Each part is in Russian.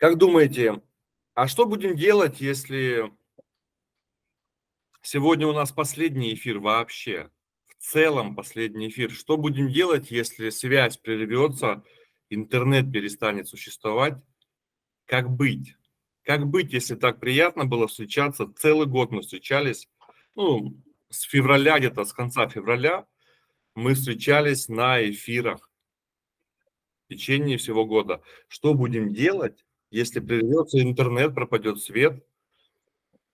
Как думаете, а что будем делать, если сегодня у нас последний эфир вообще? В целом последний эфир. Что будем делать, если связь прервется, интернет перестанет существовать? Как быть? Как быть, если так приятно было встречаться? Целый год мы встречались, ну, с февраля, где-то с конца февраля мы встречались на эфирах в течение всего года. Что будем делать, если прервется интернет, пропадет свет,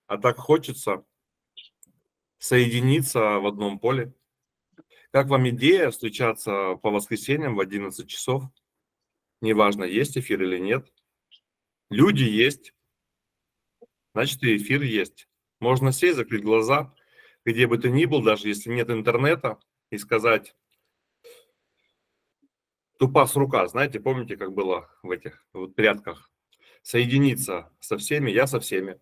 а так хочется соединиться в одном поле? Как вам идея встречаться по воскресеньям в 11 часов? Неважно, есть эфир или нет. Люди есть, значит, и эфир есть. Можно сесть, закрыть глаза, где бы ты ни был, даже если нет интернета, и сказать тупо с рука, знаете, помните, как было в этих вот прядках? Соединиться со всеми, я со всеми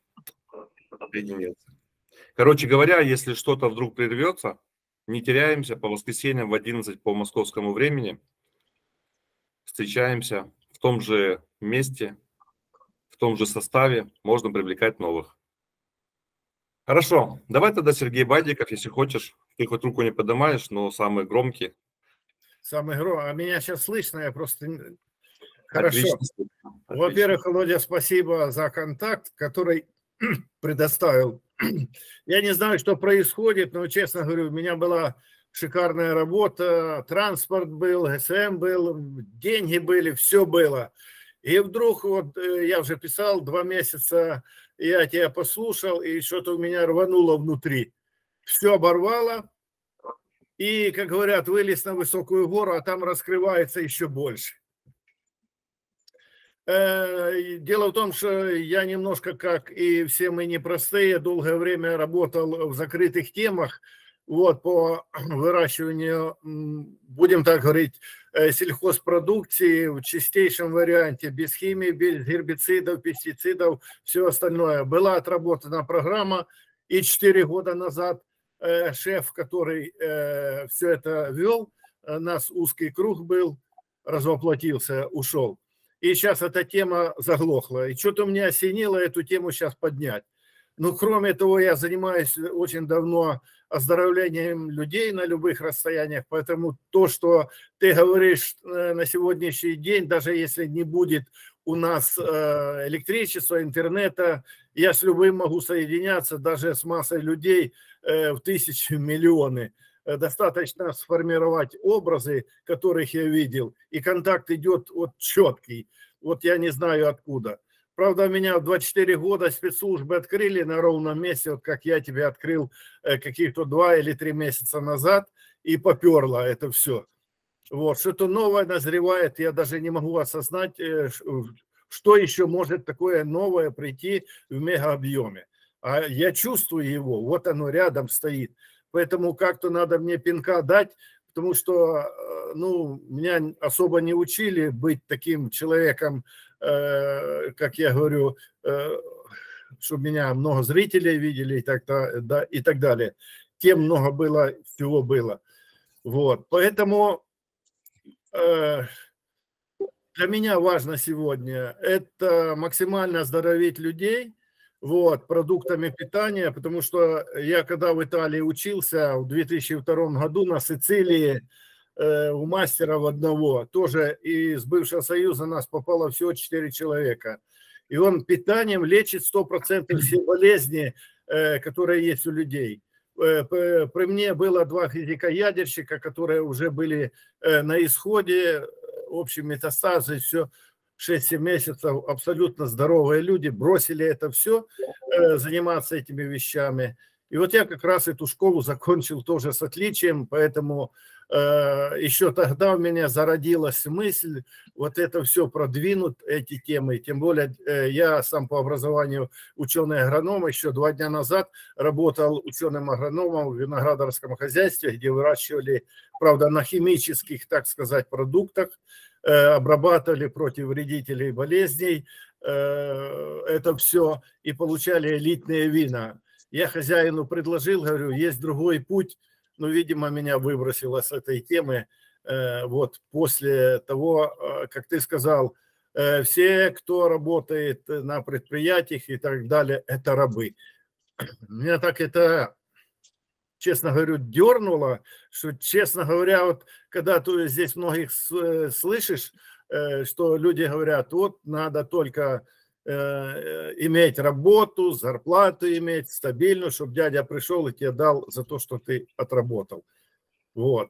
соединился. Короче говоря, если что-то вдруг прервется, не теряемся, по воскресеньям в 11 по московскому времени встречаемся в том же месте, в том же составе, можно привлекать новых. Хорошо, давай тогда Сергей Бадиков, если хочешь, ты хоть руку не поднимаешь, но самый громкий. Самый громкий, а меня сейчас слышно, я просто... Хорошо. Во-первых, Володя, спасибо за контакт, который предоставил. Я не знаю, что происходит, но, честно говорю, у меня была шикарная работа, транспорт был, ГСМ был, деньги были, все было. И вдруг, вот я уже писал 2 месяца, я тебя послушал, и что-то у меня рвануло внутри. Все оборвало, и, как говорят, вылез на высокую гору, а там раскрывается еще больше. Дело в том, что я немножко, как и все мы непростые, долгое время работал в закрытых темах, вот, по выращиванию, будем так говорить, сельхозпродукции в чистейшем варианте, без химии, без гербицидов, пестицидов, все остальное. Была отработана программа, и 4 года назад шеф, который все это вел, у нас узкий круг был, развоплотился, ушел. И сейчас эта тема заглохла. И что-то меня осенило эту тему сейчас поднять. Ну, кроме того, я занимаюсь очень давно оздоровлением людей на любых расстояниях. Поэтому то, что ты говоришь на сегодняшний день, даже если не будет у нас электричества, интернета, я с любым могу соединяться, даже с массой людей в тысячи, миллионы. Достаточно сформировать образы, которых я видел, и контакт идет вот четкий, вот я не знаю откуда. Правда, меня в 24 года спецслужбы открыли на ровном месте, вот как я тебя открыл каких-то 2 или 3 месяца назад, и поперло это все. Вот, что-то новое назревает, я даже не могу осознать, что еще может такое новое прийти в мегаобъеме. А я чувствую его, вот оно рядом стоит. Поэтому как-то надо мне пинка дать, потому что, ну, меня особо не учили быть таким человеком, как я говорю, чтобы меня много зрителей видели и так далее. Тем много было, всего было. Вот. Поэтому для меня важно сегодня это максимально оздоровить людей, вот, продуктами питания, потому что я когда в Италии учился в 2002 году на Сицилии у мастеров одного, тоже из бывшего Союза нас попало всего 4 человека. И он питанием лечит 100% все болезни, которые есть у людей. При мне было 2 физика-ядерщика, которые уже были на исходе, общие метастазы, все. 6-7 месяцев абсолютно здоровые люди бросили это все, заниматься этими вещами. И вот я как раз эту школу закончил тоже с отличием, поэтому еще тогда у меня зародилась мысль вот это все продвинуть, эти темы. Тем более я сам по образованию ученый-агроном, еще 2 дня назад работал ученым-агрономом в виноградарском хозяйстве, где выращивали, правда, на химических, так сказать, продуктах, обрабатывали против вредителей и болезней, это все, и получали элитные вина. Я хозяину предложил, говорю, есть другой путь, но, видимо, меня выбросило с этой темы, вот, после того, как ты сказал, все, кто работает на предприятиях и так далее, это рабы. Меня так это, честно говорю, дернуло, что, честно говоря, вот когда ты здесь многих слышишь, что люди говорят, вот надо только иметь работу, зарплату иметь стабильную, чтобы дядя пришел и тебе дал за то, что ты отработал. Вот.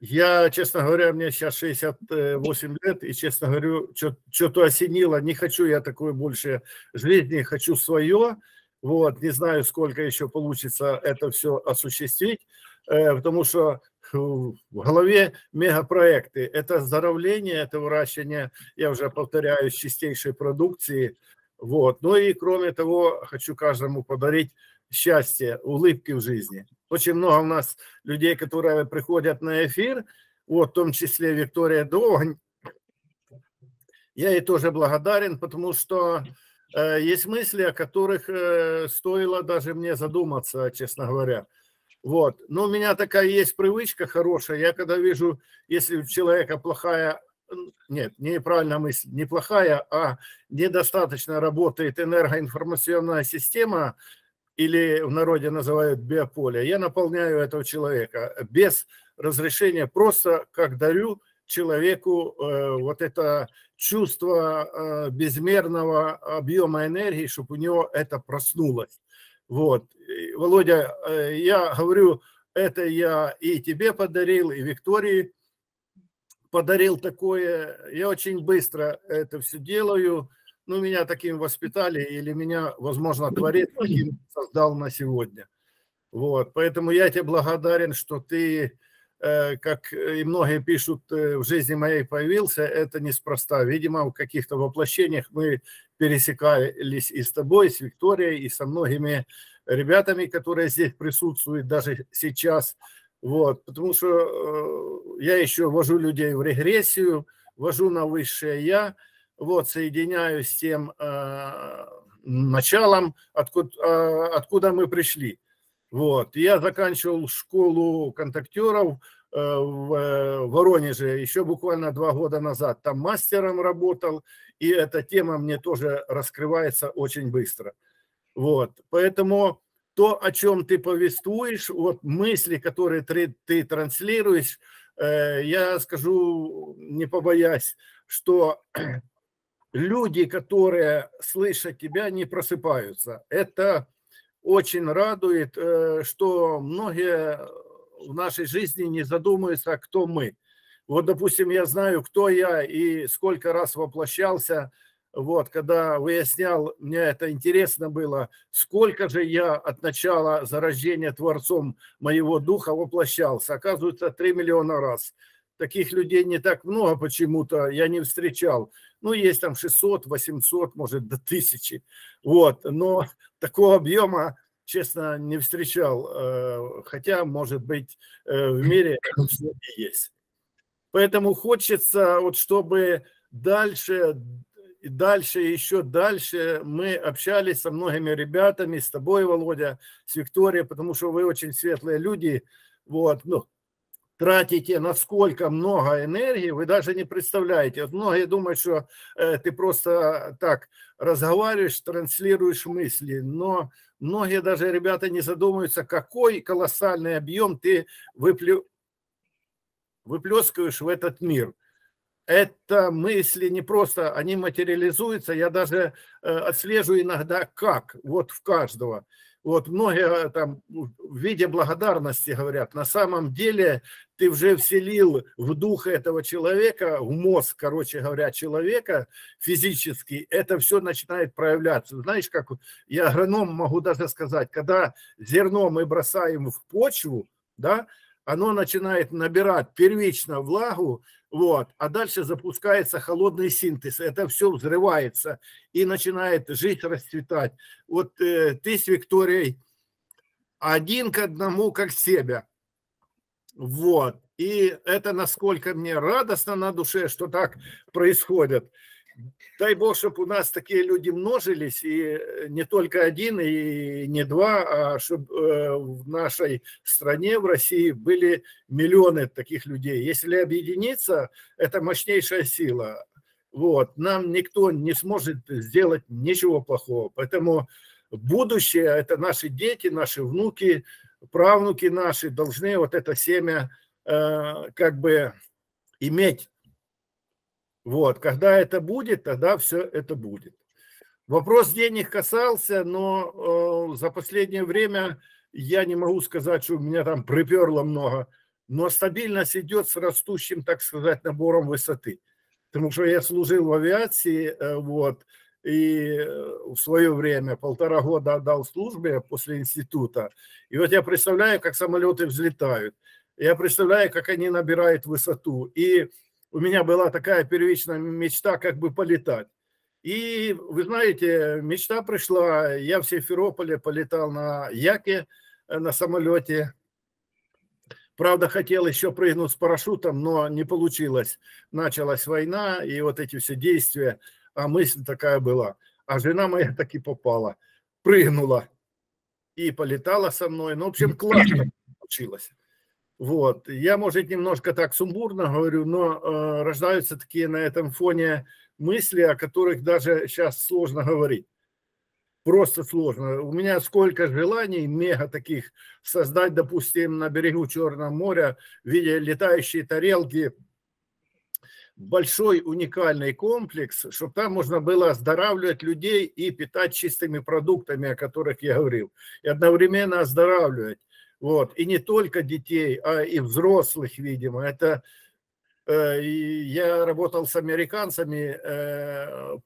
Я, честно говоря, мне сейчас 68 лет, и, честно говорю, что-то осенило, не хочу я такой больше жизни, хочу свое. Вот, не знаю, сколько еще получится это все осуществить, потому что в голове мегапроекты. Это оздоровление, это выращивание, я уже повторяю, чистейшей продукции. Вот. Ну и кроме того, хочу каждому подарить счастье, улыбки в жизни. Очень много у нас людей, которые приходят на эфир, вот, в том числе Виктория Догонь. Я ей тоже благодарен, потому что... Есть мысли, о которых стоило даже мне задуматься, честно говоря. Вот. Но у меня такая есть привычка хорошая. Я когда вижу, если у человека плохая, нет, неправильная мысль, не плохая, а недостаточно работает энергоинформационная система, или в народе называют биополе, я наполняю этого человека без разрешения, просто как дарю человеку вот это чувство безмерного объема энергии, чтобы у него это проснулось. Вот. И, Володя, я говорю, это я и тебе подарил, и Виктории подарил такое. Я очень быстро это все делаю. Ну, меня таким воспитали, или меня, возможно, Творец таким создал на сегодня. Вот. Поэтому я тебе благодарен, что ты... как и многие пишут, в жизни моей появился, это неспроста. Видимо, в каких-то воплощениях мы пересекались и с тобой, и с Викторией, и со многими ребятами, которые здесь присутствуют даже сейчас. Вот. Потому что я еще вожу людей в регрессию, вожу на высшее «я», вот, соединяю с тем началом, откуда мы пришли. Вот. Я заканчивал школу контактеров в Воронеже еще буквально 2 года назад. Там мастером работал, и эта тема мне тоже раскрывается очень быстро. Вот. Поэтому то, о чем ты повествуешь, вот мысли, которые ты транслируешь, я скажу, не побоясь, что люди, которые слышат тебя, не просыпаются. Это... Очень радует, что многие в нашей жизни не задумываются, кто мы. Вот, допустим, я знаю, кто я и сколько раз воплощался. Вот, когда выяснял, мне это интересно было, сколько же я от начала зарождения Творцом моего духа воплощался. Оказывается, 3 миллиона раз. Таких людей не так много почему-то, я не встречал. Ну, есть там 600, 800, может, до 1000. Вот. Но такого объема, честно, не встречал. Хотя, может быть, в мире все есть. Поэтому хочется, вот, чтобы дальше, еще дальше мы общались со многими ребятами, с тобой, Володя, с Викторией, потому что вы очень светлые люди. Вот, ну, тратите насколько много энергии, вы даже не представляете. Вот многие думают, что ты просто так разговариваешь, транслируешь мысли, но многие даже ребята не задумываются, какой колоссальный объем ты выплескиваешь в этот мир. Это мысли не просто, они материализуются, я даже отслежу иногда как, вот в каждого. Вот многие там в виде благодарности говорят, на самом деле ты уже вселил в дух этого человека, в мозг, короче говоря, человека физически, это все начинает проявляться. Знаешь, как я агроном могу даже сказать, когда зерно мы бросаем в почву, да, оно начинает набирать первично влагу, вот, а дальше запускается холодный синтез, это все взрывается и начинает жить, расцветать. Вот ты с Викторией один к одному, как себя. Вот, и это насколько мне радостно на душе, что так происходит. Дай Бог, чтобы у нас такие люди множились, и не только один, и не два, а чтобы в нашей стране, в России были миллионы таких людей. Если объединиться, это мощнейшая сила. Вот. Нам никто не сможет сделать ничего плохого. Поэтому будущее – это наши дети, наши внуки, правнуки наши должны вот это семя как бы иметь. Вот. Когда это будет, тогда все это будет. Вопрос денег касался, но за последнее время я не могу сказать, что у меня там приперло много, но стабильность идет с растущим, так сказать, набором высоты. Потому что я служил в авиации, вот, и в свое время 1,5 года отдал службе после института. И вот я представляю, как самолеты взлетают. Я представляю, как они набирают высоту. И у меня была такая первичная мечта, как бы полетать. И, вы знаете, мечта пришла. Я в Симферополе полетал на Яке, на самолете. Правда, хотел еще прыгнуть с парашютом, но не получилось. Началась война, и вот эти все действия. А мысль такая была. А жена моя таки попала. Прыгнула и полетала со мной. Ну, в общем, классно получилось. Вот. Я, может, немножко так сумбурно говорю, но рождаются такие на этом фоне мысли, о которых даже сейчас сложно говорить. Просто сложно. У меня сколько желаний, мега таких, создать, допустим, на берегу Черного моря, в виде летающие тарелки, большой уникальный комплекс, чтобы там можно было оздоравливать людей и питать чистыми продуктами, о которых я говорил. И одновременно оздоравливать. Вот. И не только детей, а и взрослых, видимо. Это... Я работал с американцами,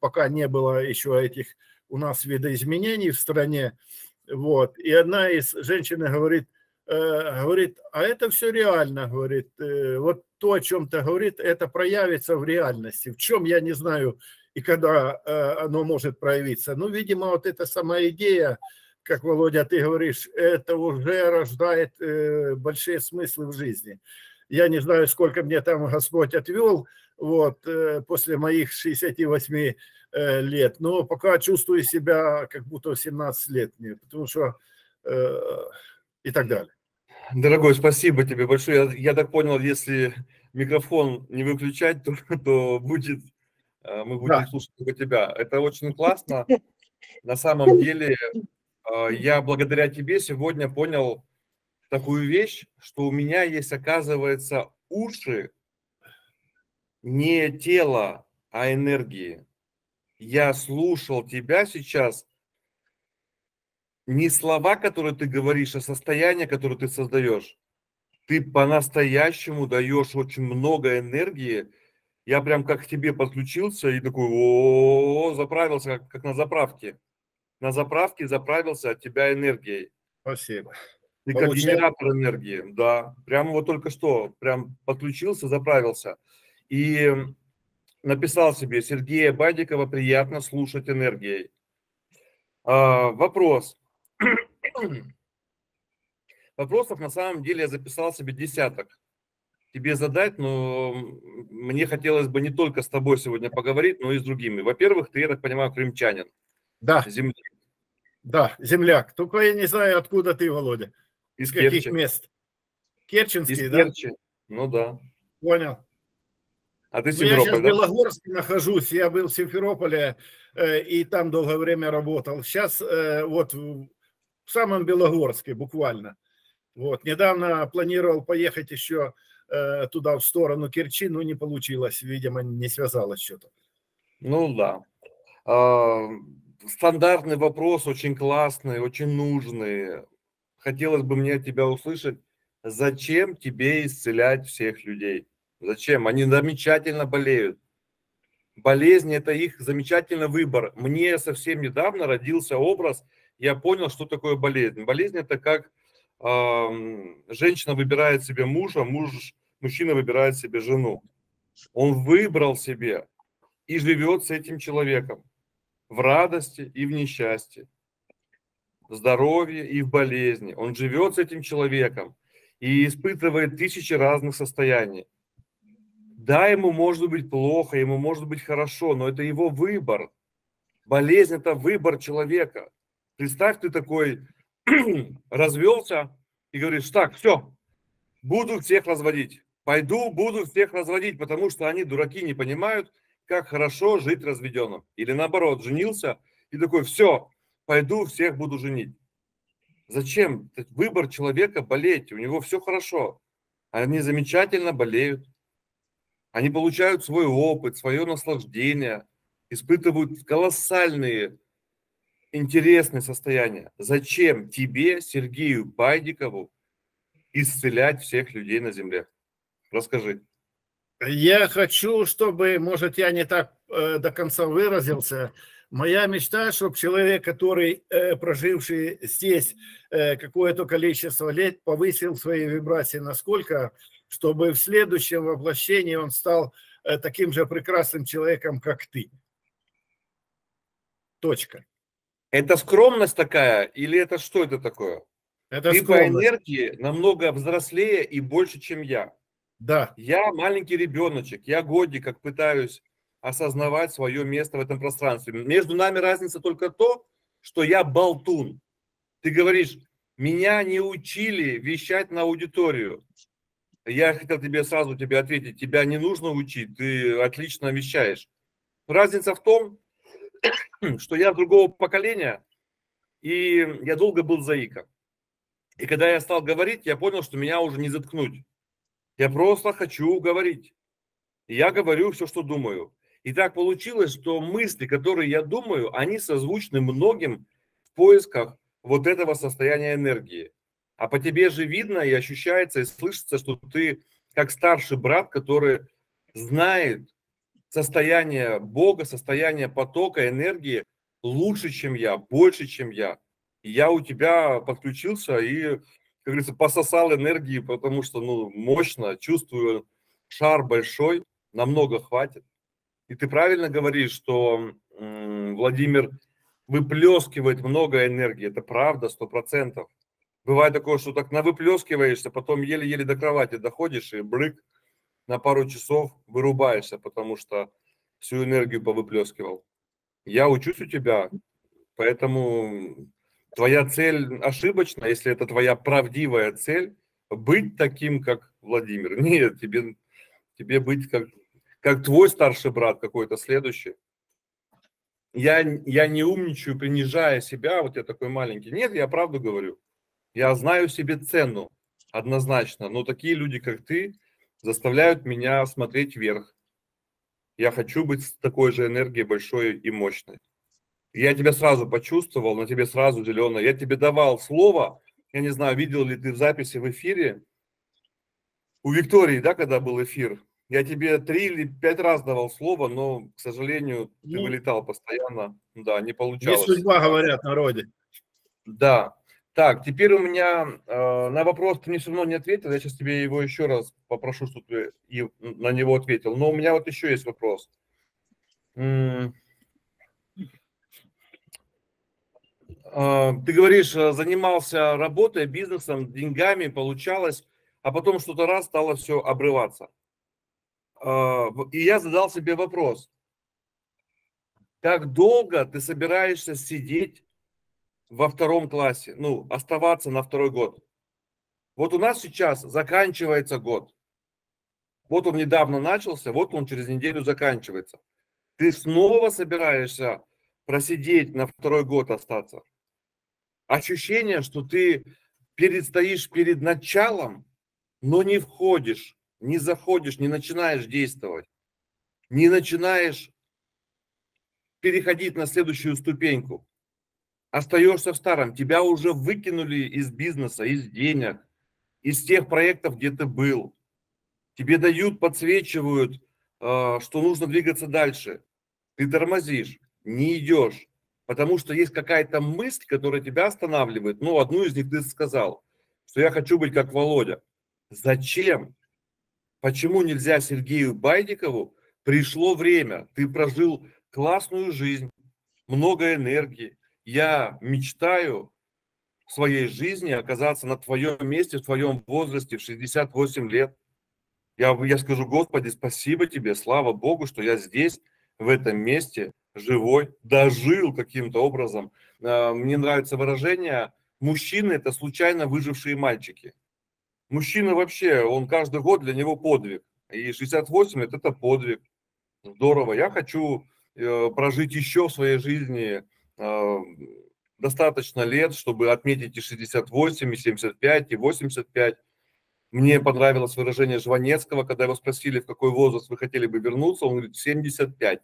пока не было еще этих у нас видоизменений в стране. Вот. И одна из женщин говорит, а это все реально, говорит, вот то, о чем ты говорит, это проявится в реальности. В чем, я не знаю, и когда оно может проявиться. Ну, видимо, вот эта сама идея, как, Володя, ты говоришь, это уже рождает большие смыслы в жизни. Я не знаю, сколько мне там Господь отвел вот, после моих 68 лет, но пока чувствую себя как будто 17 лет мне, потому что и так далее. Дорогой, спасибо тебе большое. Я так понял, если микрофон не выключать, то будет, мы будем слушать только тебя. Это очень классно. На самом деле, я благодаря тебе сегодня понял такую вещь, что у меня есть, оказывается, уши не тела, а энергии. Я слушал тебя сейчас не слова, которые ты говоришь, а состояние, которое ты создаешь. Ты по-настоящему даешь очень много энергии. Я прям как к тебе подключился и такой, о-о-о, заправился, как на заправке. На заправке заправился от тебя энергией. Спасибо. Ты как генератор энергии, да. Прямо вот только что, прям подключился, заправился. И написал себе: Сергея Бадикова приятно слушать энергией. Вопрос. Вопросов на самом деле я записал себе десяток. Тебе задать, но мне хотелось бы не только с тобой сегодня поговорить, но и с другими. Во-первых, ты, я так понимаю, крымчанин. Да. Земляк. Да, земляк. Только я не знаю, откуда ты, Володя. Из каких мест? Керченский, из Керчи. Да? Ну да. Понял. А ты Симферополь, я сейчас в Белогорске нахожусь. Я был в Симферополе и там долгое время работал. Сейчас вот в самом Белогорске буквально. Вот. Недавно планировал поехать еще туда, в сторону Керчи, но не получилось. Видимо, не связалось что-то. Ну да. Стандартный вопрос, очень классный, очень нужный. Хотелось бы мне от тебя услышать, зачем тебе исцелять всех людей? Зачем? Они замечательно болеют. Болезнь – это их замечательный выбор. Мне совсем недавно родился образ, я понял, что такое болезнь. Болезнь – это как женщина выбирает себе мужа, мужчина выбирает себе жену. Он выбрал себе и живет с этим человеком в радости и в несчастье, в здоровье и в болезни. Он живет с этим человеком и испытывает тысячи разных состояний. Да, ему может быть плохо, ему может быть хорошо, но это его выбор. Болезнь – это выбор человека. Представь, ты такой развелся и говоришь: так, все, буду всех разводить. Пойду, буду всех разводить, потому что они, дураки, не понимают, как хорошо жить разведенным. Или наоборот, женился и такой, все, пойду, всех буду женить. Зачем? Выбор человека болеть, у него все хорошо. Они замечательно болеют. Они получают свой опыт, свое наслаждение, испытывают колоссальные интересные состояния. Зачем тебе, Сергею Бадикову, исцелять всех людей на земле? Расскажи. Я хочу, чтобы, может, я не так до конца выразился. Моя мечта, чтобы человек, который, проживший здесь какое-то количество лет, повысил свои вибрации насколько, чтобы в следующем воплощении он стал таким же прекрасным человеком, как ты. Точка. Это скромность такая или это что это такое? Это ты скромность. По энергии намного взрослее и больше, чем я. Да. Я маленький ребеночек, я годик, как пытаюсь осознавать свое место в этом пространстве. Между нами разница только то, что я болтун. Ты говоришь, меня не учили вещать на аудиторию. Я хотел тебе сразу ответить, тебя не нужно учить, ты отлично вещаешь. Разница в том, что я другого поколения, и я долго был заика. И когда я стал говорить, я понял, что меня уже не заткнуть. Я просто хочу говорить. И я говорю все, что думаю. И так получилось, что мысли, которые я думаю, они созвучны многим в поисках вот этого состояния энергии. А по тебе же видно и ощущается, и слышится, что ты как старший брат, который знает состояние Бога, состояние потока, энергии лучше, чем я, больше, чем я. И я у тебя подключился и, как говорится, пососал энергии, потому что ну, мощно, чувствую, шар большой, намного хватит. И ты правильно говоришь, что Владимир выплескивает много энергии, это правда, 100%. Бывает такое, что так навыплескиваешься, потом еле-еле до кровати доходишь и брык, на пару часов вырубаешься, потому что всю энергию повыплескивал. Я учусь у тебя, поэтому твоя цель ошибочна, если это твоя правдивая цель, быть таким, как Владимир. Нет, тебе быть как твой старший брат какой-то следующий. Я не умничаю, принижая себя, вот я такой маленький. Нет, я правду говорю. Я знаю себе цену однозначно, но такие люди, как ты, заставляют меня смотреть вверх. Я хочу быть с такой же энергией большой и мощной. Я тебя сразу почувствовал, на тебе сразу зеленое. Я тебе давал слово, я не знаю, видел ли ты в записи в эфире, у Виктории, да, когда был эфир, я тебе 3 или 5 раз давал слово, но, к сожалению, ты вылетал постоянно, да, не получалось. Не судьба, говорят, народе. Да. Так, теперь у меня на вопрос ты мне все равно не ответил, я сейчас тебе его еще раз попрошу, чтобы ты на него ответил. Но у меня вот еще есть вопрос. Ты говоришь, занимался работой, бизнесом, деньгами, получалось, а потом что-то раз стало все обрываться. И я задал себе вопрос. Как долго ты собираешься сидеть во втором классе, ну, оставаться на второй год? Вот у нас сейчас заканчивается год. Вот он недавно начался, вот он через неделю заканчивается. Ты снова собираешься просидеть на второй год, остаться? Ощущение, что ты стоишь перед началом, но не входишь, не заходишь, не начинаешь действовать, не начинаешь переходить на следующую ступеньку. Остаешься в старом, тебя уже выкинули из бизнеса, из денег, из тех проектов, где ты был. Тебе дают, подсвечивают, что нужно двигаться дальше. Ты тормозишь, не идешь, потому что есть какая-то мысль, которая тебя останавливает. Ну, одну из них ты сказал, что я хочу быть как Володя. Зачем? Почему нельзя Сергею Бадикову? Пришло время, ты прожил классную жизнь, много энергии. Я мечтаю в своей жизни оказаться на твоем месте, в твоем возрасте, в 68 лет. Я скажу, Господи, спасибо тебе, слава Богу, что я здесь, в этом месте, живой, дожил каким-то образом. Мне нравится выражение, мужчины – это случайно выжившие мальчики. Мужчина вообще, он каждый год, для него подвиг. И 68 лет – это подвиг. здорово, я хочу прожить еще в своей жизни достаточно лет, чтобы отметить и 68, и 75, и 85. Мне понравилось выражение Жванецкого, когда его спросили, в какой возраст вы хотели бы вернуться, он говорит, в 75.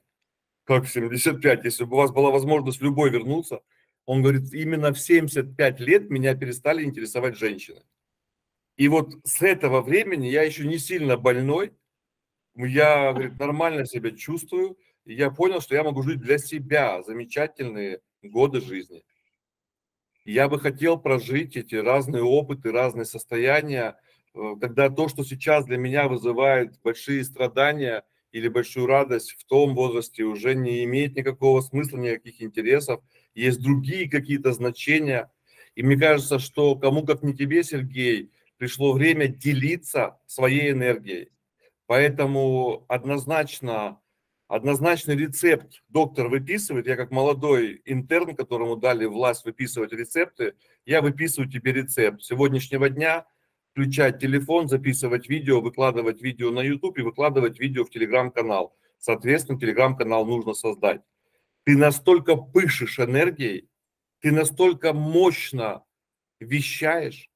Как в 75? Если бы у вас была возможность в любой вернуться, он говорит, именно в 75 лет меня перестали интересовать женщины. И вот с этого времени я еще не сильно больной, я, говорит, нормально себя чувствую, и я понял, что я могу жить для себя замечательные годы жизни. Я бы хотел прожить эти разные опыты, разные состояния, когда то, что сейчас для меня вызывает большие страдания или большую радость, в том возрасте уже не имеет никакого смысла, никаких интересов, есть другие какие-то значения. И мне кажется, что кому как не тебе, Сергей, пришло время делиться своей энергией. Поэтому однозначный рецепт доктор выписывает. Я как молодой интерн, которому дали власть выписывать рецепты, я выписываю тебе рецепт сегодняшнего дня, включать телефон, записывать видео, выкладывать видео на YouTube и выкладывать видео в Телеграм-канал. Соответственно, Телеграм-канал нужно создать. Ты настолько пышешь энергией, ты настолько мощно вещаешь.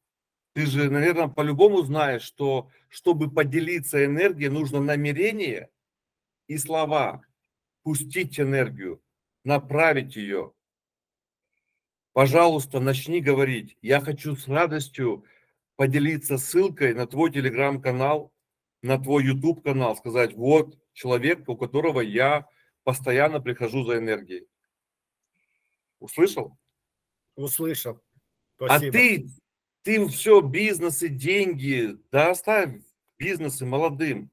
Ты же, наверное, по-любому знаешь, что чтобы поделиться энергией, нужно намерение и слова. Пустить энергию, направить ее. Пожалуйста, начни говорить. Я хочу с радостью поделиться ссылкой на твой Телеграм-канал, на твой YouTube-канал. Сказать, вот человек, у которого я постоянно прихожу за энергией. Услышал? Услышал. Спасибо. А ты все, бизнесы, деньги, да оставь бизнесы молодым.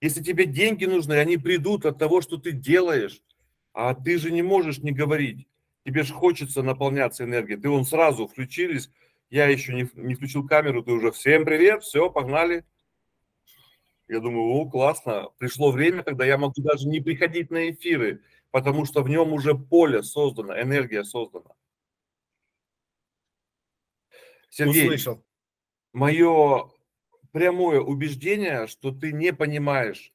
Если тебе деньги нужны, они придут от того, что ты делаешь, а ты же не можешь не говорить. Тебе же хочется наполняться энергией. Ты вон сразу включились, я еще не включил камеру, ты уже всем привет, все, погнали. Я думаю, о, классно, пришло время, когда я могу даже не приходить на эфиры, потому что в нем уже поле создано, энергия создана. Сергей, услышал. Мое прямое убеждение, что ты не понимаешь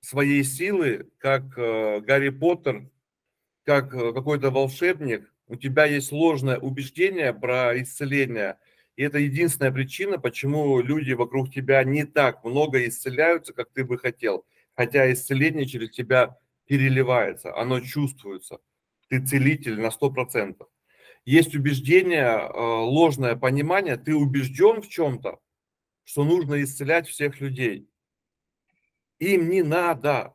своей силы, как Гарри Поттер, как какой-то волшебник. У тебя есть ложное убеждение про исцеление. И это единственная причина, почему люди вокруг тебя не так много исцеляются, как ты бы хотел. Хотя исцеление через тебя переливается, оно чувствуется. Ты целитель на 100%. Есть убеждение, ложное понимание, ты убежден в чем-то, что нужно исцелять всех людей. Им не надо,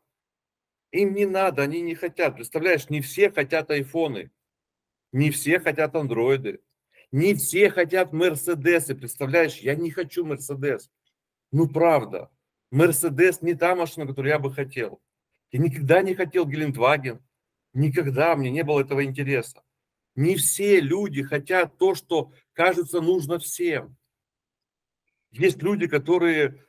они не хотят. Представляешь, не все хотят айфоны, не все хотят андроиды, не все хотят мерседесы. Представляешь, я не хочу мерседес. Ну правда, мерседес не та машина, которую я бы хотел. Я никогда не хотел Гелендваген, никогда, мне не было этого интереса. Не все люди хотят то, что кажется нужно всем. Есть люди, которые,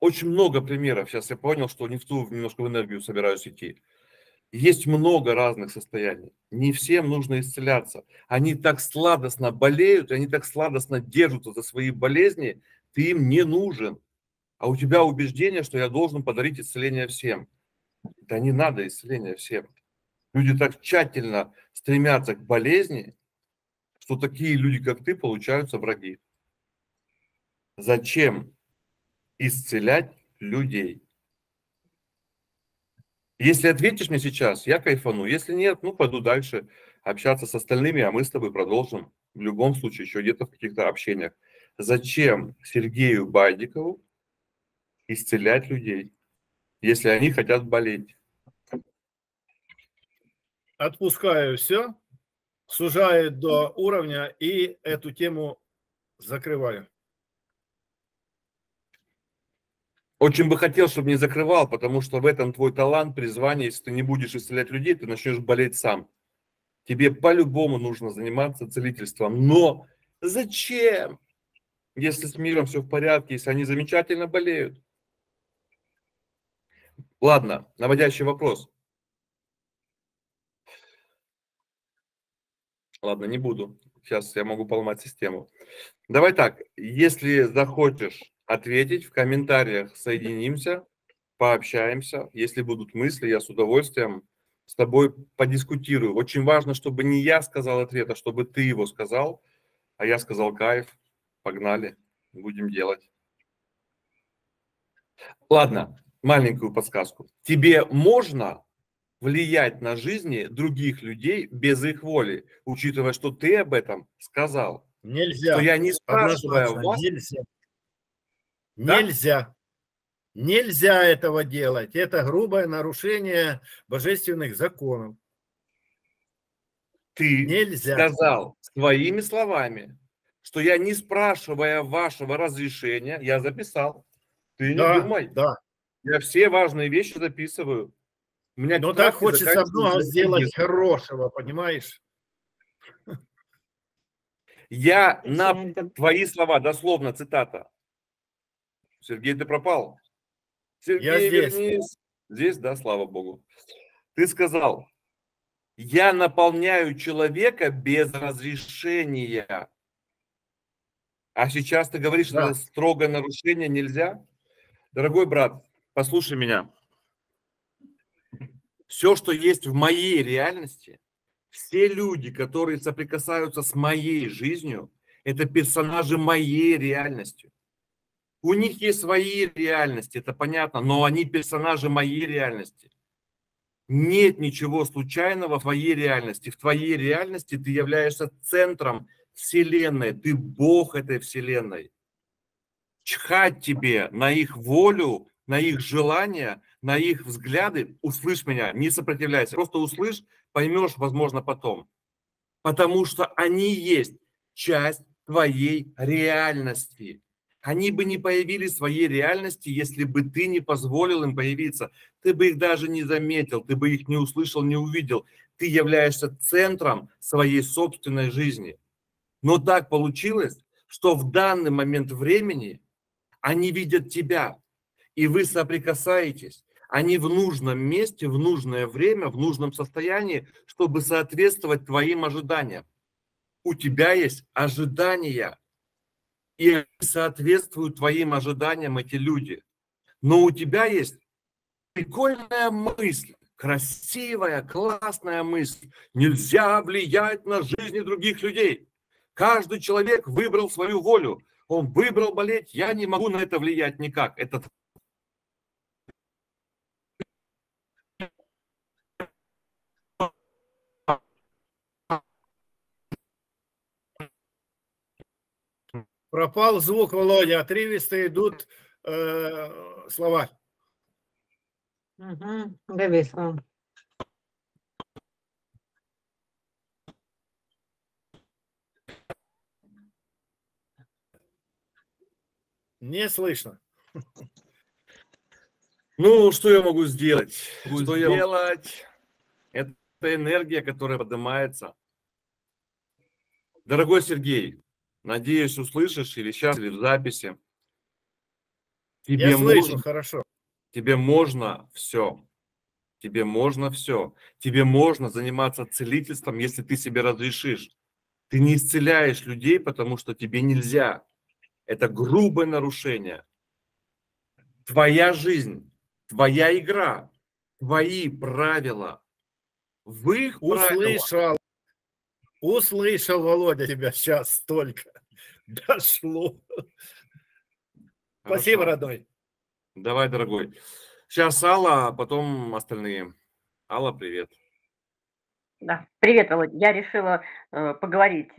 очень много примеров. Сейчас я понял, что не в ту немножко в энергию собираюсь идти. Есть много разных состояний. Не всем нужно исцеляться. Они так сладостно болеют, они так сладостно держатся за свои болезни. Ты им не нужен. А у тебя убеждение, что я должен подарить исцеление всем. Да не надо исцеления всем. Люди так тщательно стремятся к болезни, что такие люди, как ты, получаются враги. Зачем исцелять людей? Если ответишь мне сейчас, я кайфану. Если нет, пойду дальше общаться с остальными, а мы с тобой продолжим в любом случае еще где-то в каких-то общениях. Зачем Сергею Бадикову исцелять людей, если они хотят болеть? Отпускаю все, сужаю до уровня и эту тему закрываю. Очень бы хотел, чтобы не закрывал, потому что в этом твой талант, призвание. Если ты не будешь исцелять людей, ты начнешь болеть сам. Тебе по-любому нужно заниматься целительством. Но зачем? Если с миром все в порядке, если они замечательно болеют. Ладно, наводящий вопрос. Ладно, не буду. Сейчас я могу поломать систему. Давай так, если захочешь ответить, в комментариях соединимся, пообщаемся. Если будут мысли, я с удовольствием с тобой подискутирую. Очень важно, чтобы не я сказал ответ, а чтобы ты его сказал. А я сказал: кайф, погнали, будем делать. Ладно, маленькую подсказку. Тебе можно влиять на жизни других людей без их воли, учитывая, что ты об этом сказал? Нельзя. Я не спрашиваю вас. Нельзя. Да? Нельзя. Нельзя этого делать. Это грубое нарушение божественных законов. Ты сказал своими словами, что я, не спрашивая вашего разрешения, я записал. Ты да, не думай. Да. Я все важные вещи записываю. У меня но так хочется много сделать хорошего, понимаешь? Я на твои слова, дословно цитата. Сергей, ты пропал? Сергей, я здесь. Вернись. Здесь, да, слава Богу. Ты сказал: я наполняю человека без разрешения. А сейчас ты говоришь, да, это строгое нарушение, нельзя? Дорогой брат, послушай меня. Все, что есть в моей реальности, все люди, которые соприкасаются с моей жизнью, это персонажи моей реальности. У них есть свои реальности, это понятно, но они персонажи моей реальности. Нет ничего случайного в твоей реальности. В твоей реальности ты являешься центром Вселенной, ты Бог этой Вселенной. Чхать тебе на их волю, на их желания, на их взгляды. Услышь меня, не сопротивляйся, просто услышь, поймешь, возможно, потом. Потому что они есть часть твоей реальности. Они бы не появились в своей реальности, если бы ты не позволил им появиться. Ты бы их даже не заметил, ты бы их не услышал, не увидел. Ты являешься центром своей собственной жизни. Но так получилось, что в данный момент времени они видят тебя, и вы соприкасаетесь. Они в нужном месте, в нужное время, в нужном состоянии, чтобы соответствовать твоим ожиданиям. У тебя есть ожидания. И соответствуют твоим ожиданиям эти люди. Но у тебя есть прикольная мысль, красивая, классная мысль. Нельзя влиять на жизни других людей. Каждый человек выбрал свою волю. Он выбрал болеть. Я не могу на это влиять никак. Это... Пропал звук, Володя, отрывисто идут слова. Угу, да, весело. Не слышно. Ну, что я могу сделать? Что сделать? Это энергия, которая поднимается. Дорогой Сергей, надеюсь, услышишь или сейчас, или в записи. Тебе я слышу, можно, хорошо. Тебе можно все. Тебе можно все. Тебе можно заниматься целительством, если ты себе разрешишь. Ты не исцеляешь людей, потому что тебе нельзя. Это грубое нарушение. Твоя жизнь, твоя игра, твои правила. В их услышал. Услышал, Володя, тебя сейчас столько дошло. Хорошо. Спасибо, родной. Давай, дорогой. Сейчас Алла, а потом остальные. Алла, привет. Да, привет, Володя. Я решила поговорить,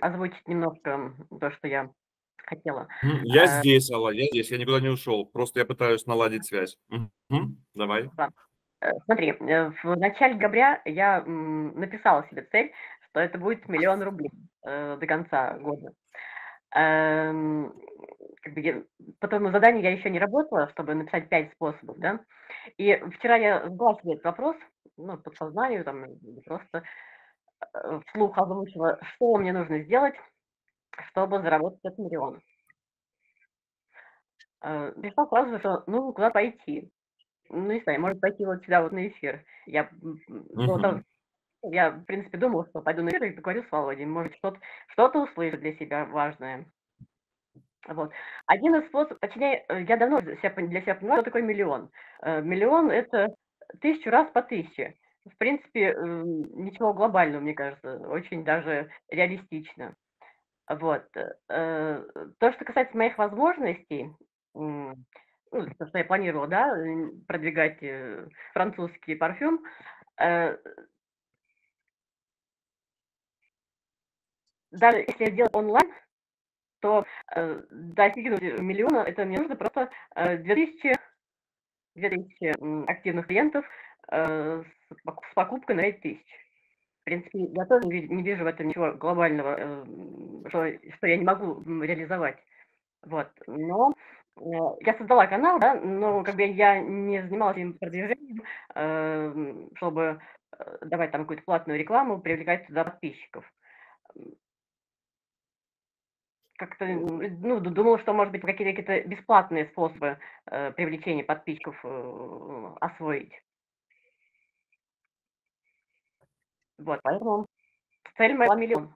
озвучить немножко то, что я хотела. Я здесь, Алла, я здесь. Я никуда не ушел. Просто я пытаюсь наладить связь. Давай. Да. Смотри, в начале декабря я написала себе цель, что это будет 1 000 000 рублей до конца года. По тому заданию я еще не работала, чтобы написать 5 способов, да. И вчера я задала себе этот вопрос, ну, подсознанию, там, просто вслух озвучила, что мне нужно сделать, чтобы заработать этот 1 000 000. Пришла сразу, что нужно куда пойти. Ну, не знаю, может пойти вот сюда, вот на эфир. Я, я в принципе, думала, что пойду на эфир и поговорю с Володей. Может, что-то услышу для себя важное. Вот. Один из способов, точнее, я давно для себя поняла, что такое миллион. Миллион – это 1000 раз по 1000. В принципе, ничего глобального, мне кажется, очень даже реалистично. Вот. То, что касается моих возможностей, то, что я планировала, да, продвигать французский парфюм, даже если я делаю онлайн, то достигнуть миллиона, это мне нужно просто 2000 активных клиентов с покупкой на 5000. В принципе, я тоже не вижу в этом ничего глобального, что я не могу реализовать. Вот. Но я создала канал, да, но как бы я не занималась им продвижением, чтобы давать там какую-то платную рекламу, привлекать сюда подписчиков. Как-то, ну, думала, что, может быть, какие-то бесплатные способы привлечения подписчиков освоить. Вот, поэтому цель моя миллион.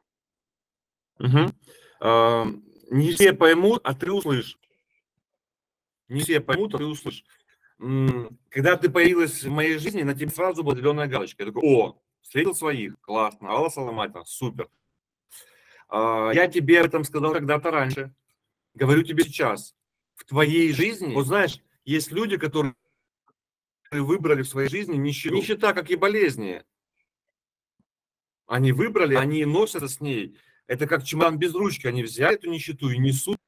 Угу. Не все поймут, а ты услышишь. Не все поймут, а ты услышишь. Когда ты появилась в моей жизни, на тебе сразу была зеленая галочка. Я такой, о, встретил своих, классно, Алла Саламатер, супер. Я тебе об этом сказал когда-то раньше, говорю тебе сейчас. В твоей жизни, вот знаешь, есть люди, которые выбрали в своей жизни нищету. Нищета, как и болезни. Они выбрали, они носятся с ней. Это как чемодан без ручки. Они взяли эту нищету и несут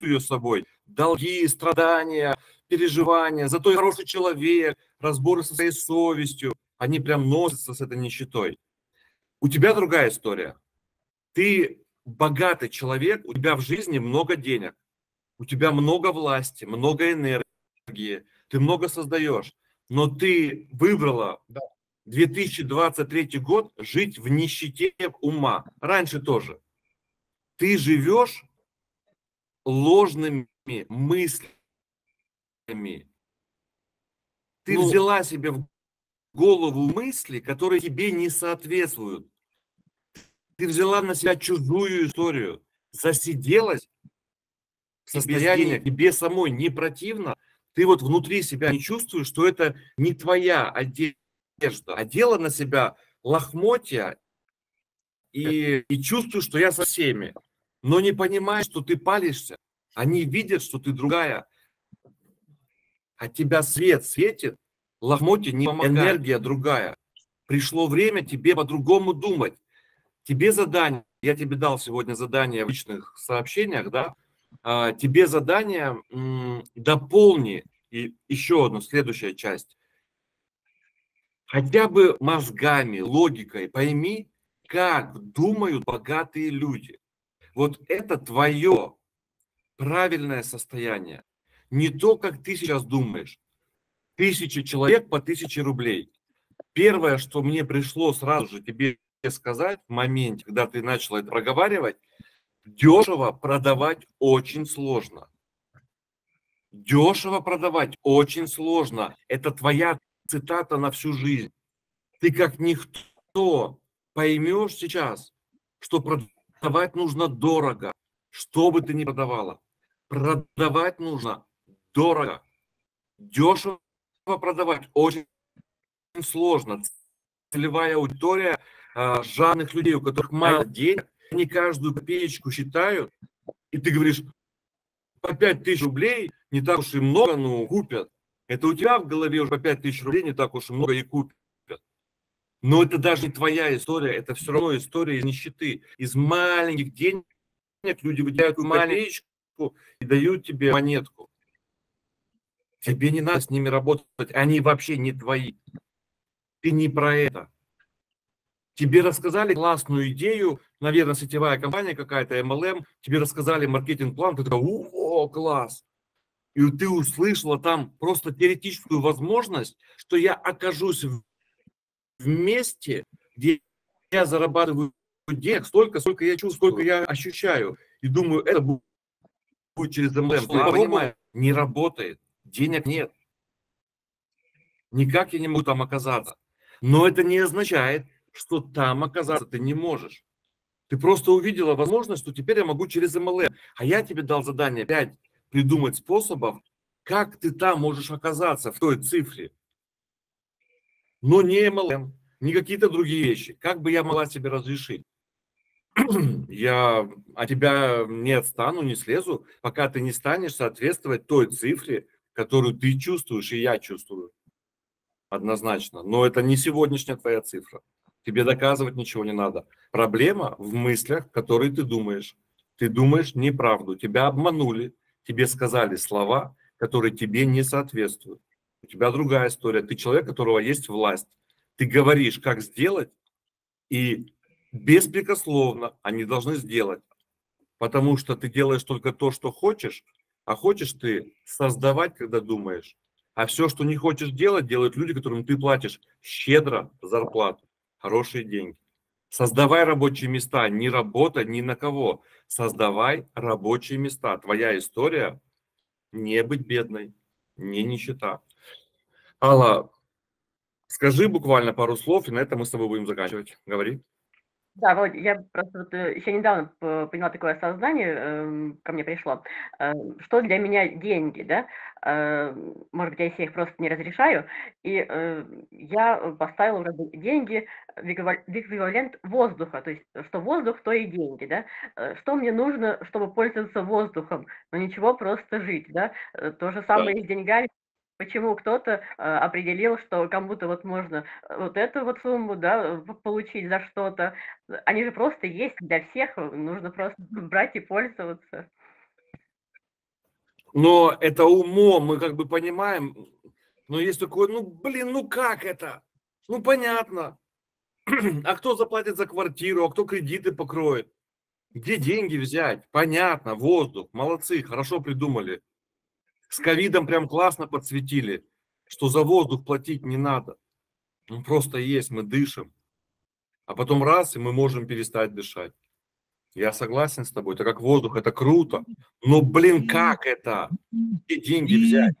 ее с собой. Долги, страдания, переживания. Зато и хороший человек, разборы со своей совестью. Они прям носятся с этой нищетой. У тебя другая история. Ты богатый человек, у тебя в жизни много денег, у тебя много власти, много энергии, ты много создаешь, но ты выбрала 2023 год жить в нищете ума. Раньше тоже. Ты живешь ложными мыслями. Ты взяла себе в голову мысли, которые тебе не соответствуют. Ты взяла на себя чужую историю, засиделась в состоянии, тебе самой не противно, ты вот внутри себя не чувствуешь, что это не твоя одежда, одела на себя лохмотья и чувствуешь, что я со всеми, но не понимаешь, что ты палишься, они видят, что ты другая, от тебя свет светит, лохмотья не помогает, энергия другая, пришло время тебе по-другому думать. Тебе задание, я тебе дал сегодня задание в личных сообщениях, да, тебе задание дополни, и еще одну, следующая часть, хотя бы мозгами, логикой пойми, как думают богатые люди. Вот это твое правильное состояние, не то, как ты сейчас думаешь, 1000 человек по 1000 рублей. Первое, что мне пришло сразу же тебе сказать в моменте, когда ты начала это проговаривать, дешево продавать очень сложно. Дешево продавать очень сложно. Это твоя цитата на всю жизнь. Ты как никто поймешь сейчас, что продавать нужно дорого, что бы ты ни продавала. Продавать нужно дорого. Дешево продавать очень сложно. Целевая аудитория жадных людей, у которых мало денег, они каждую копеечку считают, и ты говоришь, по 5000 рублей не так уж и много, но купят. Это у тебя в голове уже по 5000 рублей не так уж и много и купят. Но это даже не твоя история, это все равно история из нищеты. Из маленьких денег люди выделяют копеечку и дают тебе монетку. Тебе не надо с ними работать, они вообще не твои. Ты не про это. Тебе рассказали классную идею, наверное, сетевая компания какая-то, MLM, тебе рассказали маркетинг-план, ты такой, о, класс. И ты услышала там просто теоретическую возможность, что я окажусь в месте, где я зарабатываю денег столько, сколько я чувствую, сколько я ощущаю. И думаю, это будет через MLM. Я понимаю, не работает, денег нет. Никак я не могу там оказаться. Но это не означает, что там оказаться ты не можешь. Ты просто увидела возможность, что теперь я могу через MLM. А я тебе дал задание 5 придумать способов, как ты там можешь оказаться в той цифре. Но не MLM, не какие-то другие вещи. Как бы я могла себе разрешить? Я от тебя не отстану, не слезу, пока ты не станешь соответствовать той цифре, которую ты чувствуешь и я чувствую. Однозначно. Но это не сегодняшняя твоя цифра. Тебе доказывать ничего не надо. Проблема в мыслях, которые ты думаешь. Ты думаешь неправду. Тебя обманули. Тебе сказали слова, которые тебе не соответствуют. У тебя другая история. Ты человек, у которого есть власть. Ты говоришь, как сделать, и беспрекословно они должны сделать. Потому что ты делаешь только то, что хочешь, а хочешь ты создавать, когда думаешь. А все, что не хочешь делать, делают люди, которым ты платишь щедро зарплату. Хорошие деньги. Создавай рабочие места, не работай ни на кого. Создавай рабочие места. Твоя история не быть бедной, не нищета. Алла, скажи буквально пару слов, и на этом мы с тобой будем заканчивать. Говори. Да, Володь, я просто вот еще недавно поняла такое осознание, ко мне пришло, что для меня деньги, да, может быть, я себе их просто не разрешаю, и я поставила уже деньги в эквивалент воздуха, то есть, что воздух, то и деньги, да, что мне нужно, чтобы пользоваться воздухом, но ничего, просто жить, да, то же самое и с деньгами. Почему кто-то определил, что кому-то вот можно вот эту вот сумму, да, получить за что-то? Они же просто есть для всех, нужно просто брать и пользоваться. Но это умом мы как бы понимаем, но есть такое, ну блин, ну как это? Ну понятно. А кто заплатит за квартиру, а кто кредиты покроет? Где деньги взять? Понятно, воздух, молодцы, хорошо придумали. С ковидом прям классно подсветили, что за воздух платить не надо. Он просто есть, мы дышим. А потом раз, и мы можем перестать дышать. Я согласен с тобой, так как воздух, это круто. Но, блин, как это? Где деньги взять?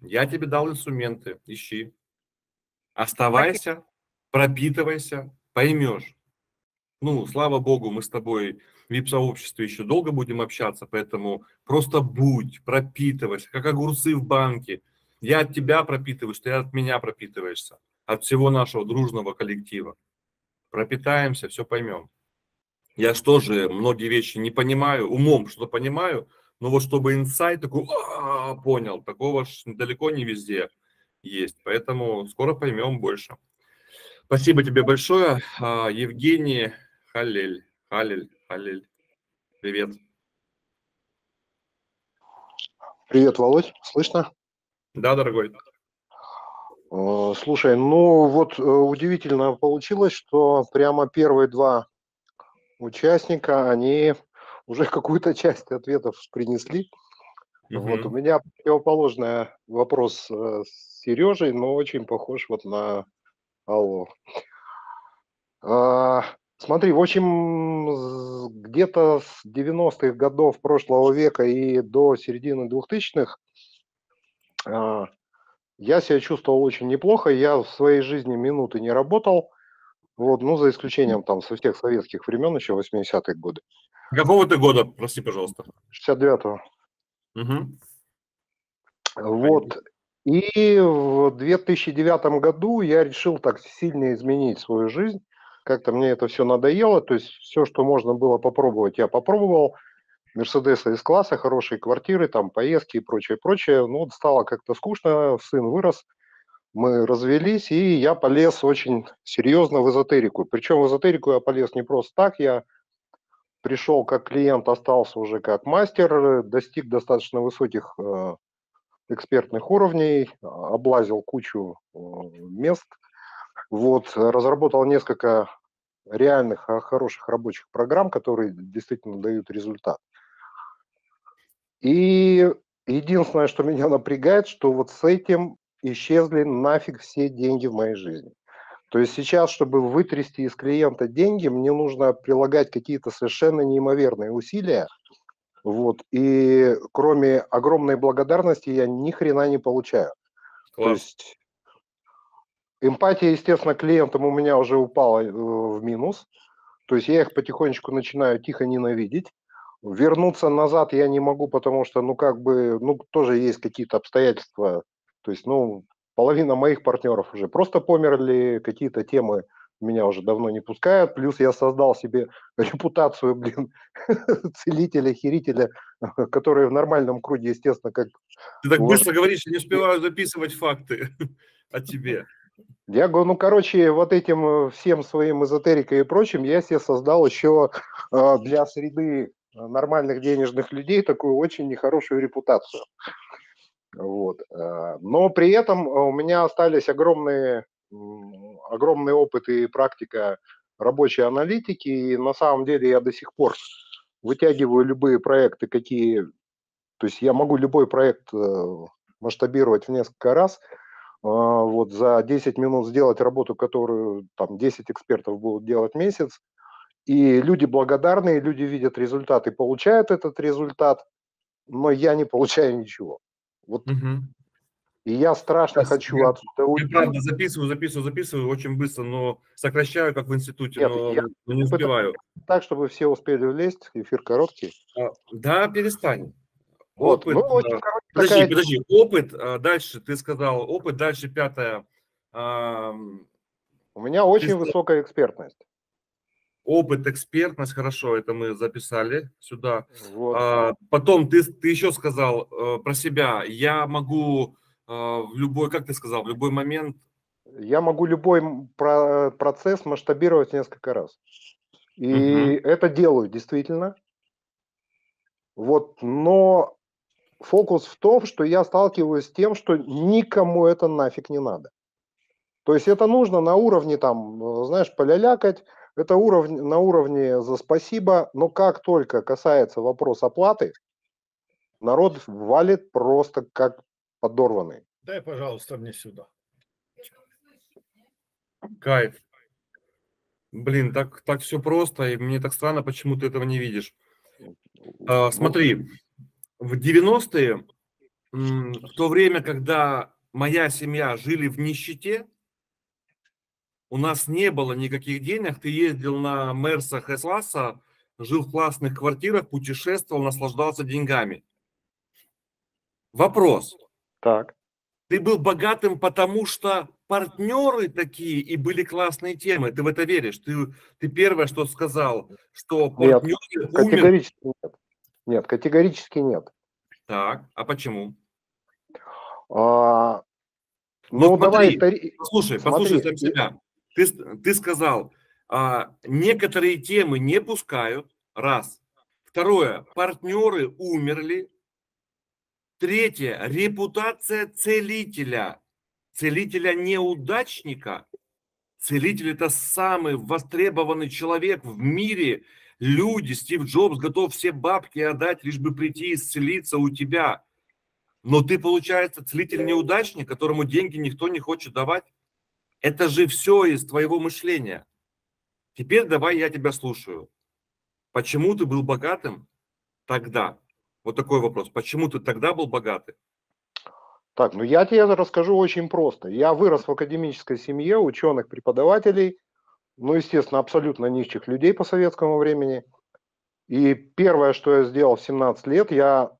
Я тебе дал инструменты, ищи. Оставайся, пропитывайся, поймешь. Ну, слава богу, мы с тобой в VIP-сообществе еще долго будем общаться, поэтому просто будь, пропитывайся, как огурцы в банке. Я от тебя пропитываюсь, ты от меня пропитываешься, от всего нашего дружного коллектива. Пропитаемся, все поймем. Я что же, многие вещи не понимаю, умом что-то понимаю, но вот чтобы инсайт такой, понял, такого ж далеко не везде есть, поэтому скоро поймем больше. Спасибо тебе большое, Евгений Халель. Халель. Привет. Привет, Володь. Слышно? Да, дорогой. Слушай, ну вот удивительно получилось, что прямо первые два участника, они уже какую-то часть ответов принесли. Вот у меня противоположный вопрос с Сережей, но очень похож вот на Аллу. Смотри, в общем, где-то с 90-х годов прошлого века и до середины 2000-х я себя чувствовал очень неплохо. Я в своей жизни минуты не работал, вот, ну, за исключением там со всех советских времен, еще 80-х годы. Какого ты года, прости, пожалуйста? 69-го. Угу. Вот. И в 2009 году я решил так сильно изменить свою жизнь. Как-то мне это все надоело, то есть все, что можно было попробовать, я попробовал. Мерседесы из класса, хорошие квартиры, там поездки и прочее, прочее. Ну, стало как-то скучно, сын вырос, мы развелись, и я полез очень серьезно в эзотерику. Причем в эзотерику я полез не просто так, я пришел как клиент, остался уже как мастер, достиг достаточно высоких экспертных уровней, облазил кучу мест. Вот, разработал несколько реальных, хороших рабочих программ, которые действительно дают результат. И единственное, что меня напрягает, что вот с этим исчезли нафиг все деньги в моей жизни. То есть сейчас, чтобы вытрясти из клиента деньги, мне нужно прилагать какие-то совершенно неимоверные усилия. Вот, и кроме огромной благодарности я ни хрена не получаю. Класс. То есть... Эмпатия, естественно, клиентам у меня уже упала в минус. То есть я их потихонечку начинаю тихо ненавидеть. Вернуться назад я не могу, потому что, ну, как бы, ну, тоже есть какие-то обстоятельства. То есть, ну, половина моих партнеров уже просто померли, какие-то темы меня уже давно не пускают. Плюс я создал себе репутацию, блин, целителя, херителя, который в нормальном круге, естественно, как... Ты так быстро говоришь, не успеваю записывать факты о тебе. Я говорю, ну, короче, вот этим всем своим эзотерикой и прочим я себе создал еще для среды нормальных денежных людей такую очень нехорошую репутацию. Вот. Но при этом у меня остались огромный опыт и практика рабочей аналитики, и на самом деле я до сих пор вытягиваю любые проекты, какие... То есть я могу любой проект масштабировать в несколько раз, вот за 10 минут сделать работу, которую там 10 экспертов будут делать месяц, и люди благодарные, люди видят результат и получают этот результат, но я не получаю ничего. Вот. Угу. И я страшно хочу... Я правда записываю очень быстро, но сокращаю, как в институте. Нет, но не успеваю. Так, чтобы все успели влезть, эфир короткий. Да, перестань. Вот, опыт, ну, подожди, опыт, дальше ты сказал, опыт, дальше пятое. У меня очень высокая экспертность. Опыт, экспертность, хорошо, это мы записали сюда. Вот. Потом ты еще сказал про себя, я могу в любой, как ты сказал, в любой момент. Я могу любой процесс масштабировать несколько раз. И это делаю действительно. Вот, но фокус в том, что я сталкиваюсь с тем, что никому это нафиг не надо. То есть это нужно на уровне, там, знаешь, полялякать, это на уровне за спасибо, но как только касается вопрос оплаты, народ валит просто как подорванный. Дай, пожалуйста, мне сюда. Кайф. Блин, так все просто, и мне так странно, почему ты этого не видишь. Смотри, в 90-е, в то время, когда моя семья жили в нищете, у нас не было никаких денег, ты ездил на Мерсах С-класса, жил в классных квартирах, путешествовал, наслаждался деньгами. Вопрос. Так. Ты был богатым, потому что партнеры такие и были классные темы. Ты в это веришь? Ты первое, что сказал, что партнеры умер. Нет, категорически нет. Так, а почему? Ну, давай... Послушай сам себя. Ты сказал, некоторые темы не пускают, раз. Второе, партнеры умерли. Третье, репутация целителя. Целителя-неудачника. Целитель – это самый востребованный человек в мире. Люди, Стив Джобс готов все бабки отдать, лишь бы прийти исцелиться у тебя. Но ты, получается, целитель-неудачник, которому деньги никто не хочет давать. Это же все из твоего мышления. Теперь давай я тебя слушаю. Почему ты был богатым тогда? Вот такой вопрос. Почему ты тогда был богатым? Так, ну я тебе расскажу очень просто. Я вырос в академической семье ученых, преподавателей, ну, естественно, абсолютно нищих людей по советскому времени. И первое, что я сделал в 17 лет, я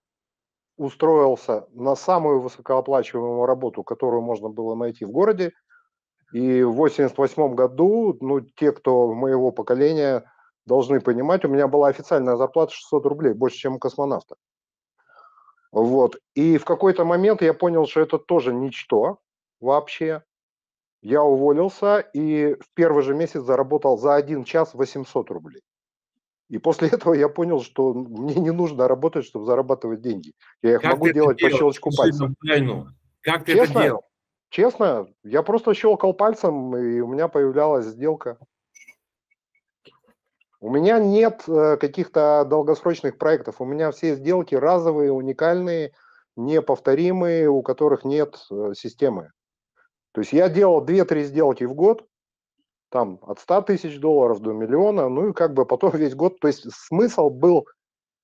устроился на самую высокооплачиваемую работу, которую можно было найти в городе. И в 1988 году, ну, те, кто моего поколения, должны понимать, у меня была официальная зарплата 600 рублей, больше, чем у космонавта. Вот. И в какой-то момент я понял, что это тоже ничто вообще. Я уволился и в первый же месяц заработал за 1 час 800 рублей. И после этого я понял, что мне не нужно работать, чтобы зарабатывать деньги. Я их могу делать по щелчку пальцем. Как ты это делал? Честно, я просто щелкал пальцем, и у меня появлялась сделка. У меня нет каких-то долгосрочных проектов. У меня все сделки разовые, уникальные, неповторимые, у которых нет системы. То есть я делал 2-3 сделки в год, там от 100 тысяч долларов до миллиона, ну и как бы потом весь год. То есть смысл был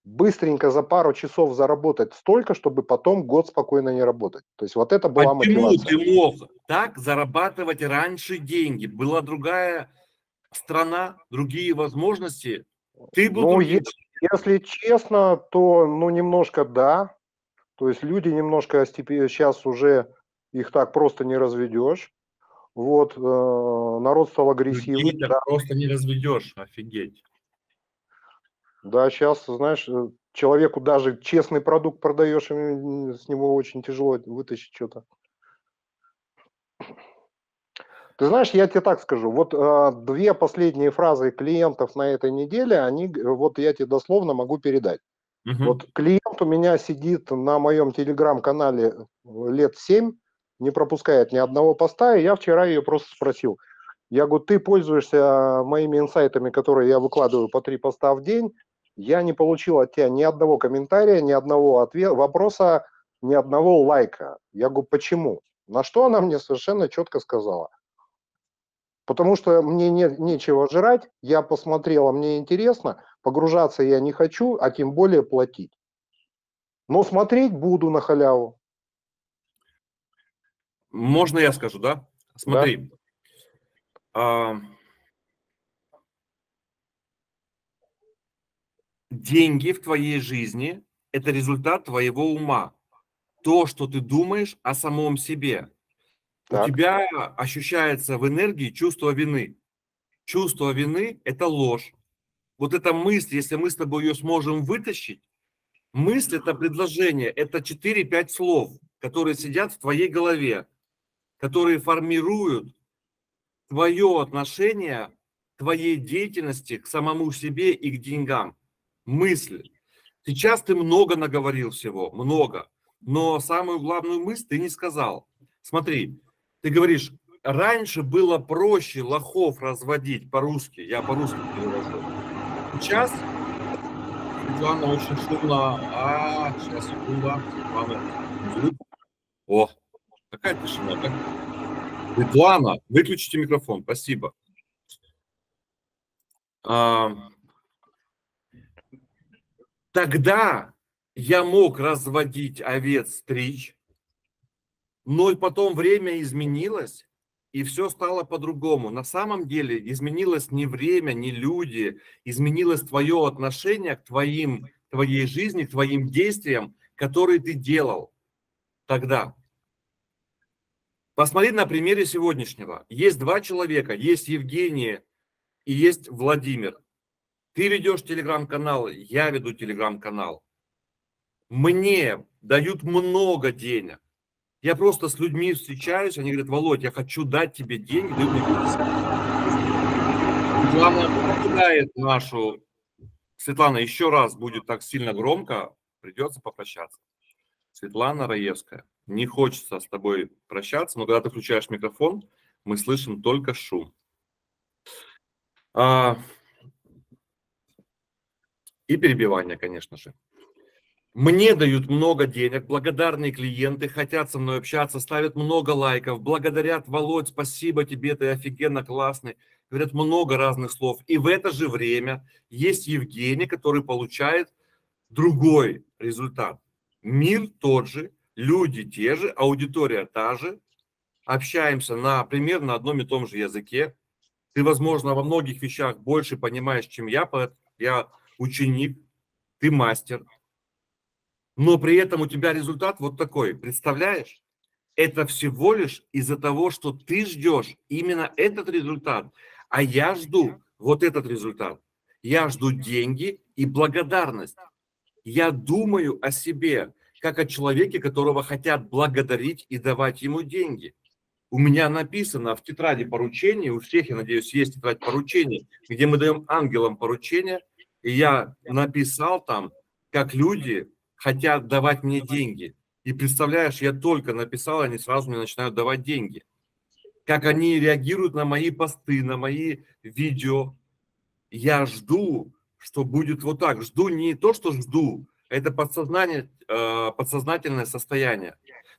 быстренько за пару часов заработать столько, чтобы потом год спокойно не работать. То есть вот это была мотивация. Почему ты мог так зарабатывать раньше деньги? Была другая... страна, другие возможности. Ты будешь... Ну, если честно, то ну, немножко да. То есть люди немножко сейчас уже их так просто не разведешь. Вот, народ стал агрессивным. Людей да. Просто не разведешь, офигеть. Да, сейчас, знаешь, человеку даже честный продукт продаешь, с него очень тяжело вытащить что-то. Ты знаешь, я тебе так скажу, вот две последние фразы клиентов на этой неделе, они, вот я тебе дословно могу передать. Угу. Вот клиент у меня сидит на моем телеграм-канале лет 7, не пропускает ни одного поста, и я вчера ее просто спросил. Я говорю, ты пользуешься моими инсайтами, которые я выкладываю по 3 поста в день, я не получил от тебя ни одного комментария, ни одного вопроса, ни одного лайка. Я говорю, почему? На что она мне совершенно четко сказала. Потому что мне нечего жрать, я посмотрела, мне интересно, погружаться я не хочу, а тем более платить. Но смотреть буду на халяву. Можно я скажу, да? Смотри. Да. Деньги в твоей жизни – это результат твоего ума. То, что ты думаешь о самом себе. Так. У тебя ощущается в энергии чувство вины. Чувство вины – это ложь. Вот эта мысль, если мы с тобой ее сможем вытащить, мысль – это предложение, это 4-5 слов, которые сидят в твоей голове, которые формируют твое отношение к твоей деятельности, к самому себе и к деньгам. Мысли. Сейчас ты много наговорил всего, много, но самую главную мысль ты не сказал. Смотри. Ты говоришь, раньше было проще лохов разводить по-русски, я по-русски перевожу. Сейчас, Светлана, очень шумно, сейчас, секунда, о, какая тишина, так? Светлана, выключите микрофон, спасибо. Тогда я мог разводить овец, стричь. Но и потом время изменилось, и все стало по-другому. На самом деле изменилось не время, не люди, изменилось твое отношение к твоей жизни, к твоим действиям, которые ты делал тогда. Посмотри на примере сегодняшнего. Есть 2 человека, есть Евгений и есть Владимир. Ты ведешь телеграм-канал, я веду телеграм-канал. Мне дают много денег. Я просто с людьми встречаюсь, они говорят, Володь, я хочу дать тебе деньги. Светлана покидает нашу... Светлана, еще раз будет так сильно громко, придется попрощаться. Светлана Раевская, не хочется с тобой прощаться, но когда ты включаешь микрофон, мы слышим только шум. И перебивание, конечно же. Мне дают много денег, благодарные клиенты, хотят со мной общаться, ставят много лайков, благодарят, Володь, спасибо тебе, ты офигенно классный. Говорят много разных слов. И в это же время есть Евгений, который получает другой результат. Мир тот же, люди те же, аудитория та же. Общаемся, например, на одном и том же языке. Ты, возможно, во многих вещах больше понимаешь, чем я. Я ученик, ты мастер. Но при этом у тебя результат вот такой, представляешь? Это всего лишь из-за того, что ты ждешь именно этот результат, а я жду вот этот результат. Я жду деньги и благодарность. Я думаю о себе, как о человеке, которого хотят благодарить и давать ему деньги. У меня написано в тетради поручений, у всех, я надеюсь, есть тетрадь поручений, где мы даем ангелам поручения, и я написал там, как люди... хотят давать мне деньги. И представляешь, я только написал, они сразу мне начинают давать деньги. Как они реагируют на мои посты, на мои видео. Я жду, что будет вот так. Жду не то, что жду, это подсознательное состояние.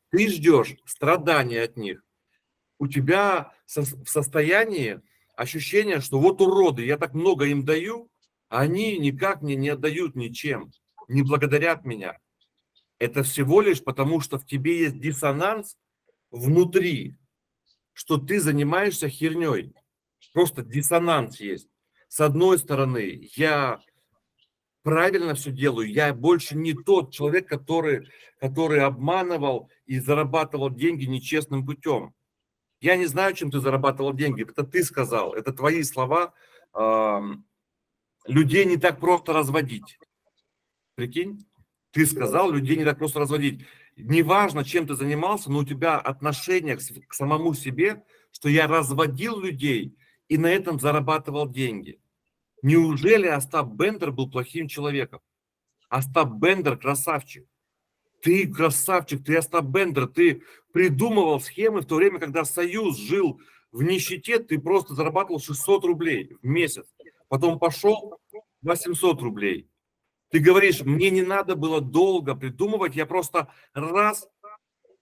Ты ждешь страдания от них. У тебя в состоянии ощущение, что вот уроды, я так много им даю, а они никак мне не отдают ничем. Не благодарят меня. Это всего лишь потому, что в тебе есть диссонанс внутри, что ты занимаешься херней. просто диссонанс есть. С одной стороны, я правильно все делаю, я больше не тот человек, который обманывал и зарабатывал деньги нечестным путем. Я не знаю, чем ты зарабатывал деньги, это ты сказал, это твои слова. Людей не так просто разводить. Прикинь, ты сказал, людей не так просто разводить. Неважно, чем ты занимался, но у тебя отношение к самому себе, что я разводил людей и на этом зарабатывал деньги. Неужели Остап Бендер был плохим человеком? Остап Бендер красавчик. Ты красавчик, ты Остап Бендер, ты придумывал схемы в то время, когда Союз жил в нищете, ты просто зарабатывал 600 рублей в месяц. Потом пошел 800 рублей. Ты говоришь, мне не надо было долго придумывать, я просто раз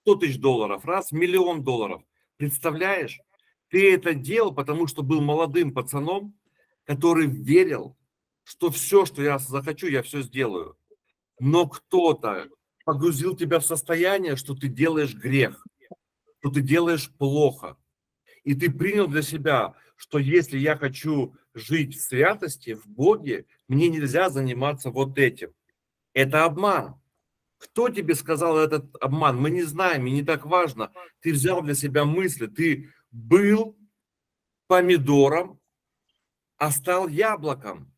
100 тысяч долларов, раз миллион долларов. Представляешь? Ты это делал, потому что был молодым пацаном, который верил, что все, что я захочу, я все сделаю. Но кто-то погрузил тебя в состояние, что ты делаешь грех, что ты делаешь плохо. И ты принял для себя, что если я хочу жить в святости, в Боге, мне нельзя заниматься вот этим. Это обман. Кто тебе сказал этот обман? Мы не знаем, и не так важно. Ты взял для себя мысли, ты был помидором, а стал яблоком.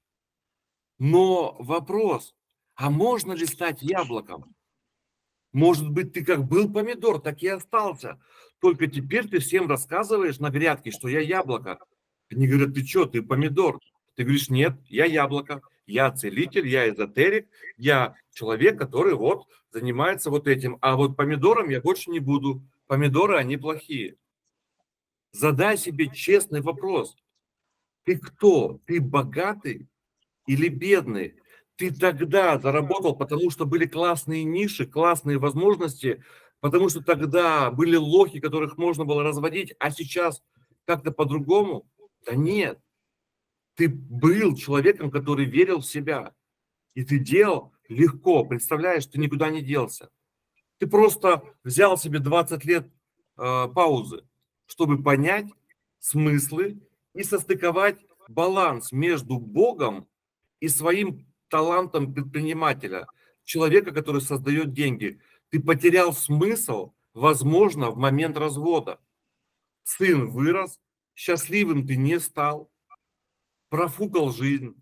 Но вопрос, а можно ли стать яблоком? Может быть, ты как был помидор, так и остался. Только теперь ты всем рассказываешь на грядке, что я яблоко. Они говорят, ты что, ты помидор? Ты говоришь, нет, я яблоко, я целитель, я эзотерик, я человек, который вот занимается вот этим. А вот помидором я больше не буду. Помидоры, они плохие. Задай себе честный вопрос. Ты кто? Ты богатый или бедный? Ты тогда заработал, потому что были классные ниши, классные возможности, потому что тогда были лохи, которых можно было разводить, а сейчас как-то по-другому? Да нет. Ты был человеком, который верил в себя. И ты делал легко. Представляешь, ты никуда не делся. Ты просто взял себе 20 лет паузы, чтобы понять смыслы и состыковать баланс между Богом и своим талантом предпринимателя, человека, который создает деньги. Ты потерял смысл, возможно, в момент развода. Сын вырос, счастливым ты не стал, профукал жизнь.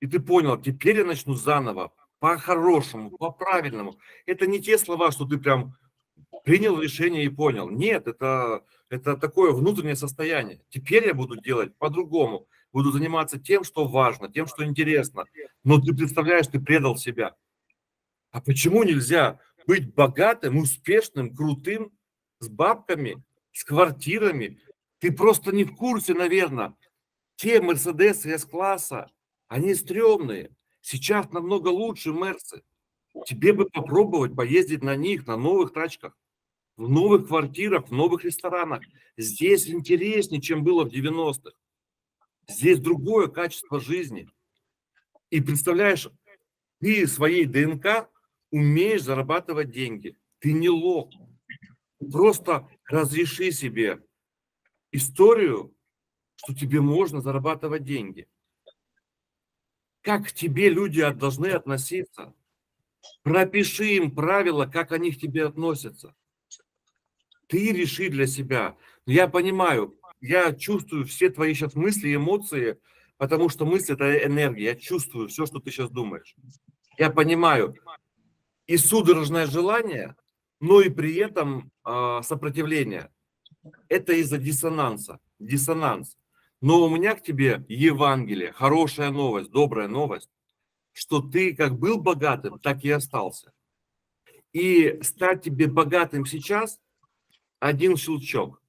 И ты понял, теперь я начну заново, по-хорошему, по-правильному. Это не те слова, что ты прям принял решение и понял. Нет, это такое внутреннее состояние. Теперь я буду делать по-другому. Буду заниматься тем, что важно, тем, что интересно. Но ты представляешь, ты предал себя. А почему нельзя быть богатым, успешным, крутым, с бабками, с квартирами? Ты просто не в курсе, наверное. Те Мерседесы С-класса, они стрёмные. Сейчас намного лучше Мерсы. Тебе бы попробовать поездить на них, на новых тачках, в новых квартирах, в новых ресторанах. Здесь интереснее, чем было в 90-х. Здесь другое качество жизни. И представляешь, ты своей ДНК умеешь зарабатывать деньги. Ты не лох. Просто разреши себе историю, что тебе можно зарабатывать деньги. Как к тебе люди должны относиться? Пропиши им правила, как они к тебе относятся. Ты реши для себя. Я понимаю, я чувствую все твои сейчас мысли, эмоции, потому что мысль – это энергия. Я чувствую все, что ты сейчас думаешь. Я понимаю и судорожное желание, но и при этом сопротивление. Это из-за диссонанса. Диссонанс. Но у меня к тебе Евангелие, хорошая новость, добрая новость, что ты как был богатым, так и остался. И стать тебе богатым сейчас – один щелчок.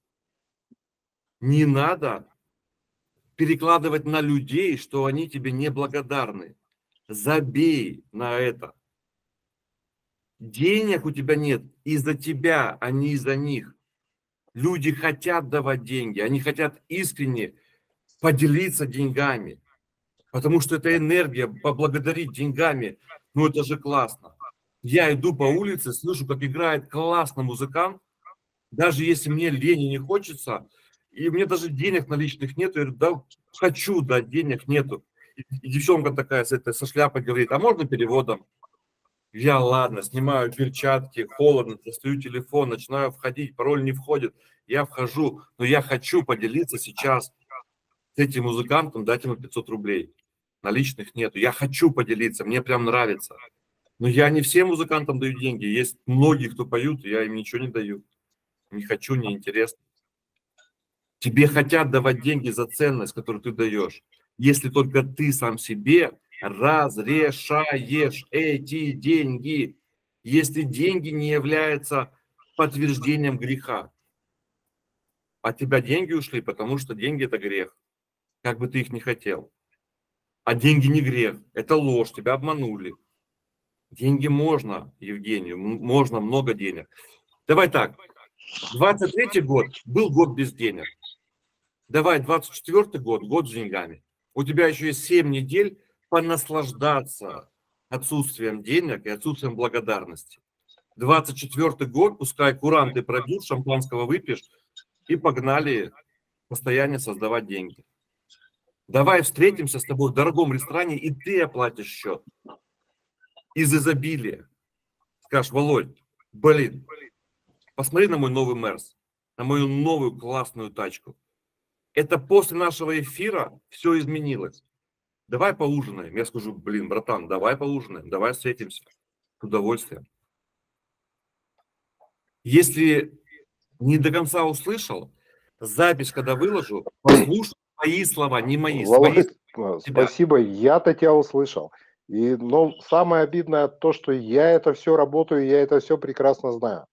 Не надо перекладывать на людей, что они тебе неблагодарны. Забей на это. Денег у тебя нет из-за тебя, а не из-за них. Люди хотят давать деньги, они хотят искренне поделиться деньгами. Потому что это энергия, поблагодарить деньгами, ну это же классно. Я иду по улице, слышу, как играет классный музыкант, даже если мне лень и не хочется, и у меня даже денег наличных нету. Я говорю, да, хочу, да, денег нету. И девчонка такая со шляпой говорит, а можно переводом? Я, ладно, снимаю перчатки, холодно, достаю телефон, начинаю входить, пароль не входит, я вхожу, но я хочу поделиться сейчас с этим музыкантом, дать ему 500 рублей. Наличных нету, я хочу поделиться, мне прям нравится. Но я не всем музыкантам даю деньги, есть многие, кто поют, и я им ничего не даю. Не хочу, не интересно. Тебе хотят давать деньги за ценность, которую ты даешь, если только ты сам себе разрешаешь эти деньги, если деньги не являются подтверждением греха. От тебя деньги ушли, потому что деньги – это грех, как бы ты их ни хотел. А деньги не грех, это ложь, тебя обманули. Деньги можно, Евгению, можно много денег. Давай так, 23-й год был год без денег. Давай 24-й год, год с деньгами. У тебя еще есть 7 недель, понаслаждаться отсутствием денег и отсутствием благодарности. 24-й год, пускай куранты пробьют, шампанского выпьешь, и погнали постоянно создавать деньги. Давай встретимся с тобой в дорогом ресторане, и ты оплатишь счет. Из изобилия. Скажешь, Володь, блин, посмотри на мой новый Мерс, на мою новую классную тачку. Это после нашего эфира все изменилось. Давай поужинаем. Я скажу, блин, братан, давай поужинаем, давай встретимся. С удовольствием. Если не до конца услышал, запись, когда выложу, послушай мои слова, не мои. Володь, свои, спасибо, я-то тебя услышал. Но самое обидное то, что я это все работаю, я это все прекрасно знаю.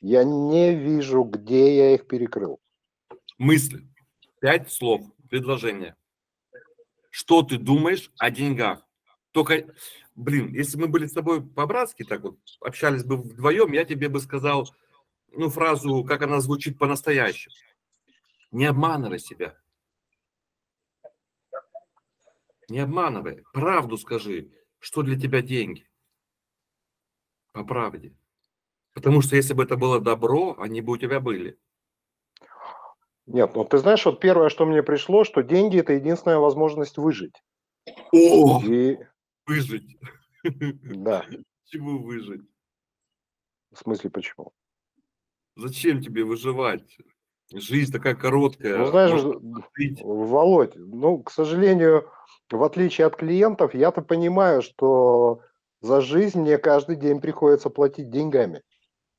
Я не вижу, где я их перекрыл. Мысли. 5 слов, предложение. Что ты думаешь о деньгах? Только, блин, если мы были с тобой по-братски, так вот, общались бы вдвоем, я тебе бы сказал, ну, фразу, как она звучит по-настоящему. Не обманывай себя. Не обманывай. Правду скажи, что для тебя деньги. По правде. Потому что если бы это было добро, они бы у тебя были. Нет, ну ты знаешь, вот первое, что мне пришло, что деньги – это единственная возможность выжить. О, и... выжить. Да. Почему выжить? В смысле, почему? Зачем тебе выживать? Жизнь такая короткая. Ну знаешь, Володь, ну, к сожалению, в отличие от клиентов, я-то понимаю, что за жизнь мне каждый день приходится платить деньгами.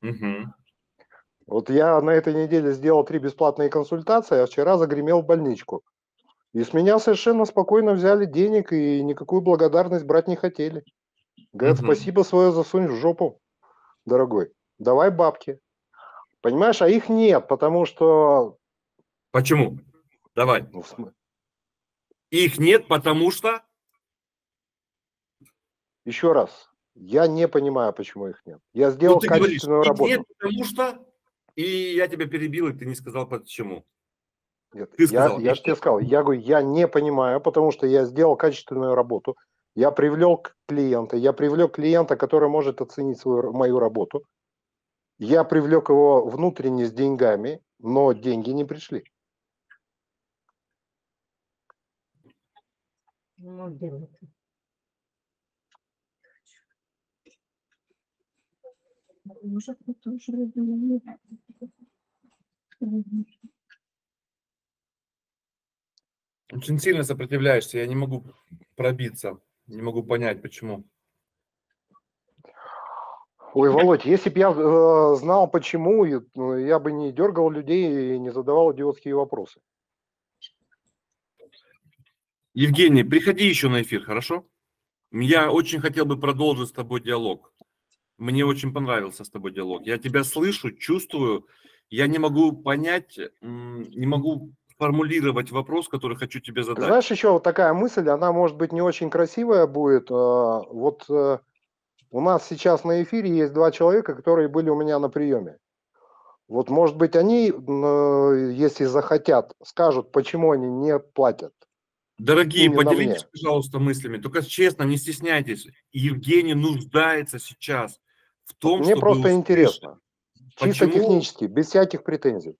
Угу. Вот я на этой неделе сделал 3 бесплатные консультации, а вчера загремел в больничку. И с меня совершенно спокойно взяли денег и никакую благодарность брать не хотели. Говорят, спасибо свое засунь в жопу, дорогой. Давай бабки. Понимаешь, а их нет, потому что... Почему? Давай. Их нет, потому что... Еще раз. Я не понимаю, почему их нет. Я сделал качественную работу. Их нет, потому что... И я тебя перебил, и ты не сказал, почему. Нет, я же тебе сказал, я говорю, я не понимаю, потому что я сделал качественную работу, я привлек клиента, который может оценить мою работу, я привлек его внутренне с деньгами, но деньги не пришли. Очень сильно сопротивляешься, я не могу пробиться, не могу понять, почему. Ой, Володь, если бы я знал, почему, я бы не дергал людей и не задавал идиотские вопросы. Евгений, приходи еще на эфир, хорошо? Я очень хотел бы продолжить с тобой диалог. Мне очень понравился с тобой диалог. Я тебя слышу, чувствую. Я не могу понять, не могу формулировать вопрос, который хочу тебе задать. Знаешь, еще вот такая мысль, она может быть не очень красивая будет. Вот у нас сейчас на эфире есть 2 человека, которые были у меня на приеме. Вот, может быть, они, если захотят, скажут, почему они не платят. Дорогие, поделитесь, пожалуйста, мыслями. Только честно, не стесняйтесь. Евгений нуждается сейчас. В том, мне просто интересно, чисто технически, без всяких претензий.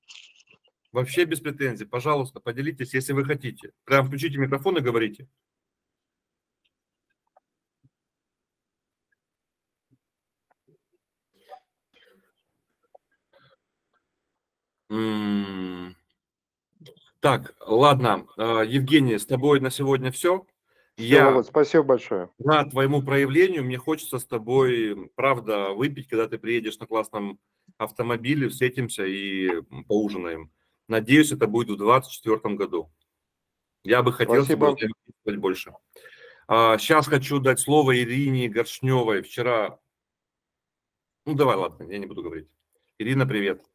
Вообще без претензий. Пожалуйста, поделитесь, если вы хотите. Прям включите микрофон и говорите. Так, ладно, Евгений, с тобой на сегодня все. Спасибо большое. На твоему проявлению мне хочется с тобой, правда, выпить, когда ты приедешь на классном автомобиле, встретимся и поужинаем. Надеюсь, это будет в 2024 году. Я бы хотел сказать больше. Сейчас хочу дать слово Ирине Горшневой. Вчера... Ну, давай, ладно, я не буду говорить. Ирина, привет.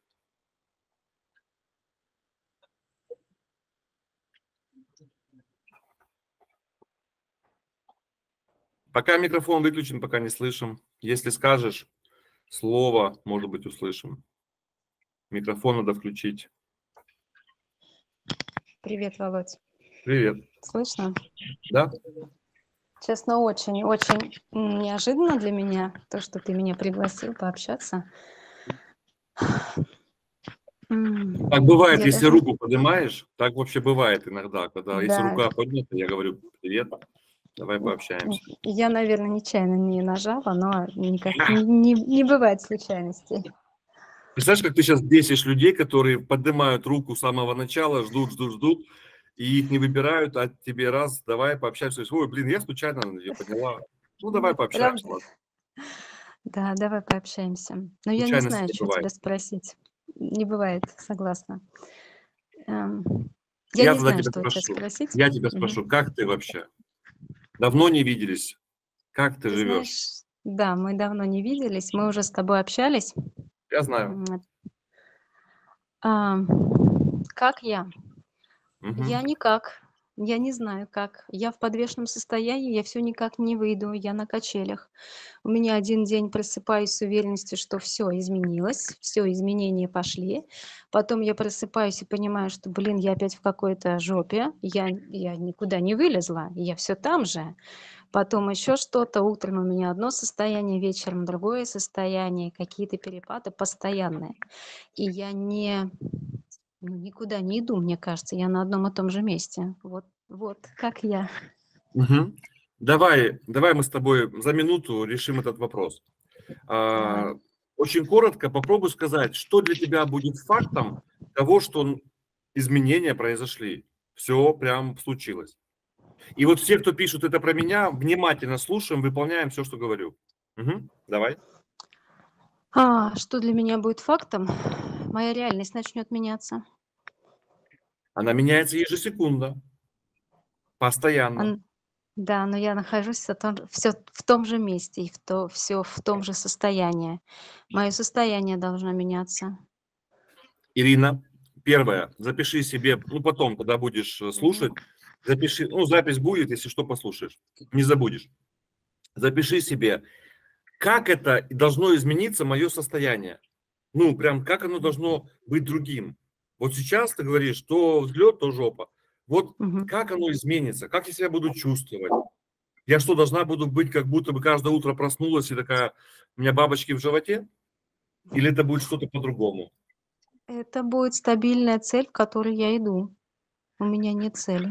Пока микрофон выключен, пока не слышим. Если скажешь слово, может быть, услышим. Микрофон надо включить. Привет, Володь. Привет. Слышно? Да. Честно, очень неожиданно для меня то, что ты меня пригласил пообщаться. Так бывает, я если даже... руку поднимаешь, так вообще бывает иногда, когда да. Если рука поднята, я говорю привет. Давай пообщаемся. Я, наверное, нечаянно не нажала, но никак, не бывает случайностей. Представляешь, как ты сейчас бесишь людей, которые поднимают руку с самого начала, ждут, и их не выбирают, а тебе раз, давай пообщаемся. Ой, блин, я случайно ее подняла. Ну, давай пообщаемся. Ладно. Да, давай пообщаемся. Но я не знаю, что тебя спросить. Не бывает, согласна. Я не знаю, что тебя спросить. Я тебя спрошу, как ты вообще? Давно не виделись. Как ты живешь? Знаешь, да, мы давно не виделись. Мы уже с тобой общались. Я знаю. Как я? Угу. Я никак. Я не знаю, как. Я в подвешенном состоянии, я все никак не выйду. Я на качелях. У меня один день просыпаюсь с уверенностью, что все изменилось, все изменения пошли. Потом я просыпаюсь и понимаю, что, блин, я опять в какой-то жопе. Я никуда не вылезла, я все там же. Потом еще что-то. Утром у меня одно состояние, вечером другое состояние. Какие-то перепады постоянные. И я никуда не иду, мне кажется, я на одном и том же месте. Вот как я. Угу. Давай мы с тобой за минуту решим этот вопрос. Очень коротко попробуй сказать, что для тебя будет фактом того, что изменения произошли. Все прям случилось. И вот все, кто пишут это про меня, внимательно слушаем, выполняем все, что говорю. Угу. Давай. Что для меня будет фактом? Моя реальность начнет меняться. Она меняется ежесекунда. Постоянно. Да, но я нахожусь в том же месте, и все в том же состоянии. Мое состояние должно меняться. Ирина, первое, запиши себе, потом, когда будешь слушать, запиши, запись будет, если что, послушаешь, не забудешь. Запиши себе, как это должно измениться мое состояние. Прям как оно должно быть другим. Вот сейчас ты говоришь, то взлет, то жопа. Как оно изменится, как я себя буду чувствовать. Я что, должна буду быть, как будто бы каждое утро проснулась и такая, у меня бабочки в животе? Или это будет что-то по-другому? Это будет стабильная цель, к которой я иду. У меня нет цели.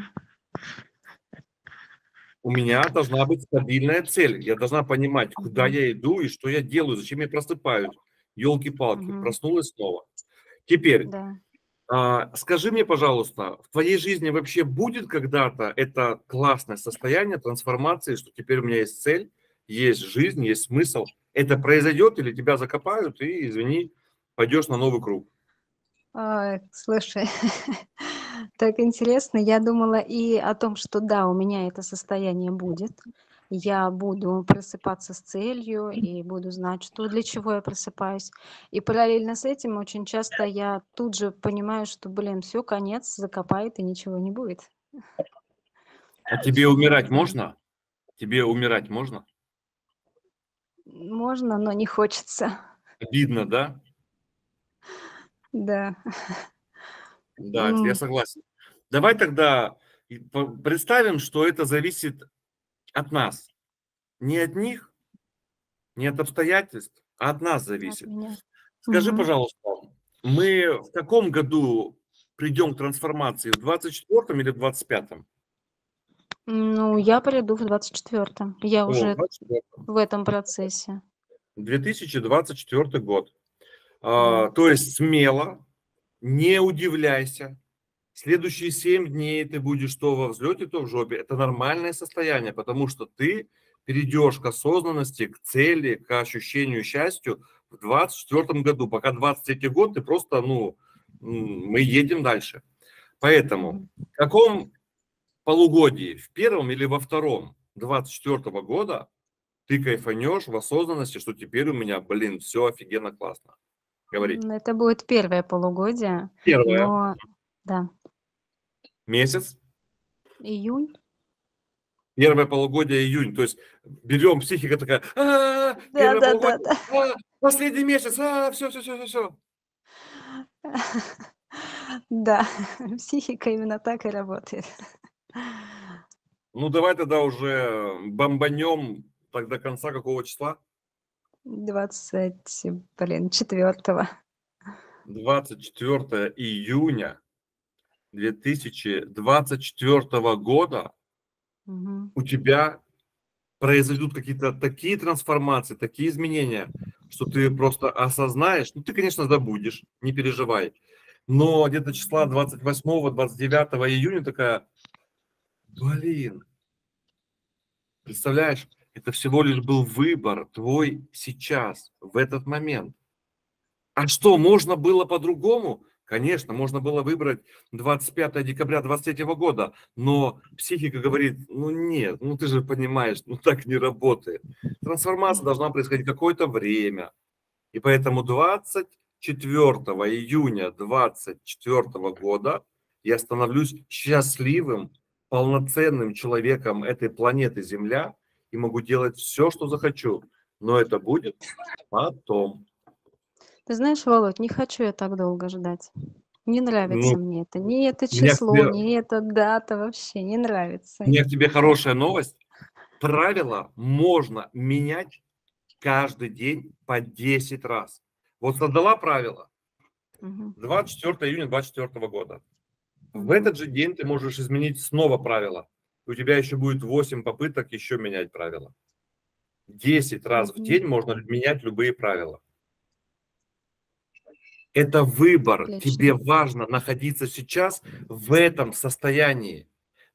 У меня должна быть стабильная цель. Я должна понимать, куда я иду и что я делаю, зачем я просыпаюсь. Ёлки-палки, проснулась снова. Теперь, скажи мне, пожалуйста, в твоей жизни вообще будет когда-то это классное состояние трансформации, что теперь у меня есть цель, есть жизнь, есть смысл? Это произойдет или тебя закопают и, извини, пойдешь на новый круг? Слушай, так интересно. Я думала и о том, что да, у меня это состояние будет. Я буду просыпаться с целью и буду знать, что для чего я просыпаюсь. И параллельно с этим очень часто я тут же понимаю, что, блин, все, конец, закопает и ничего не будет. А тебе умирать можно? Тебе умирать можно? Можно, но не хочется. Обидно, да? Да. Да, я согласен. Давай тогда представим, что это зависит от нас. Не от них, не от обстоятельств, а от нас зависит. Скажи, пожалуйста, мы в каком году придем к трансформации, в 24-м или в 25-м? Ну, я приду в 24-м. Я уже 24-м. В этом процессе. 2024 год. То есть смело, не удивляйся. Следующие 7 дней ты будешь то во взлете, то в жопе. Это нормальное состояние, потому что ты перейдешь к осознанности, к цели, к ощущению счастья в 2024 году. Пока 2023 год, ты просто, ну, мы едем дальше. Поэтому в каком полугодии, в первом или во втором 2024 года, ты кайфанешь в осознанности, что теперь у меня, блин, все офигенно классно. Говорить. Это будет первое полугодие. Первое. Но... Да. Месяц? Июнь. Первое полугодие июнь. То есть берем, психика такая, первое полугодие, последний месяц, все. Да, психика именно так и работает. Ну, давай тогда уже бомбанем так до конца какого числа? 24-го. 24 июня 2024 года у тебя произойдут какие-то такие трансформации, такие изменения, что ты просто осознаешь. Ну, ты, конечно, забудешь, не переживай. Но где-то числа 28-29 июня такая, блин, представляешь, это всего лишь был выбор твой сейчас, в этот момент. А что, можно было по-другому? Конечно, можно было выбрать 25 декабря 2023 года, но психика говорит, ну нет, ну ты же понимаешь, ну так не работает. Трансформация должна происходить какое-то время. И поэтому 24 июня 2024 года я становлюсь счастливым, полноценным человеком этой планеты Земля и могу делать все, что захочу. Но это будет потом. Ты знаешь, Володь, не хочу я так долго ждать. Не нравится мне это. Ни это число, ни эта дата вообще не нравится. У меня к тебе хорошая новость. Правила можно менять каждый день по 10 раз. Вот создала правило 24 июня 2024 года. В этот же день ты можешь изменить снова правила. У тебя еще будет 8 попыток еще менять правила. 10 раз в день можно менять любые правила. Это выбор. Отлично. Тебе важно находиться сейчас в этом состоянии.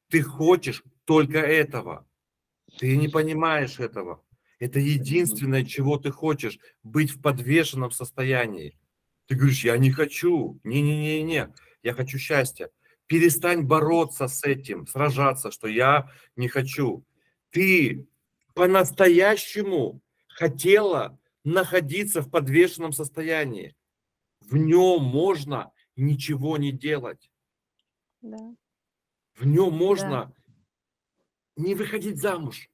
Ты хочешь только этого. Ты не понимаешь этого. Это единственное, чего ты хочешь. Быть в подвешенном состоянии. Ты говоришь, я не хочу. Не-не-не-не. Я хочу счастья. Перестань бороться с этим, сражаться, что я не хочу. Ты по-настоящему хотела находиться в подвешенном состоянии. В нем можно ничего не делать. Да. В нем можно не выходить замуж,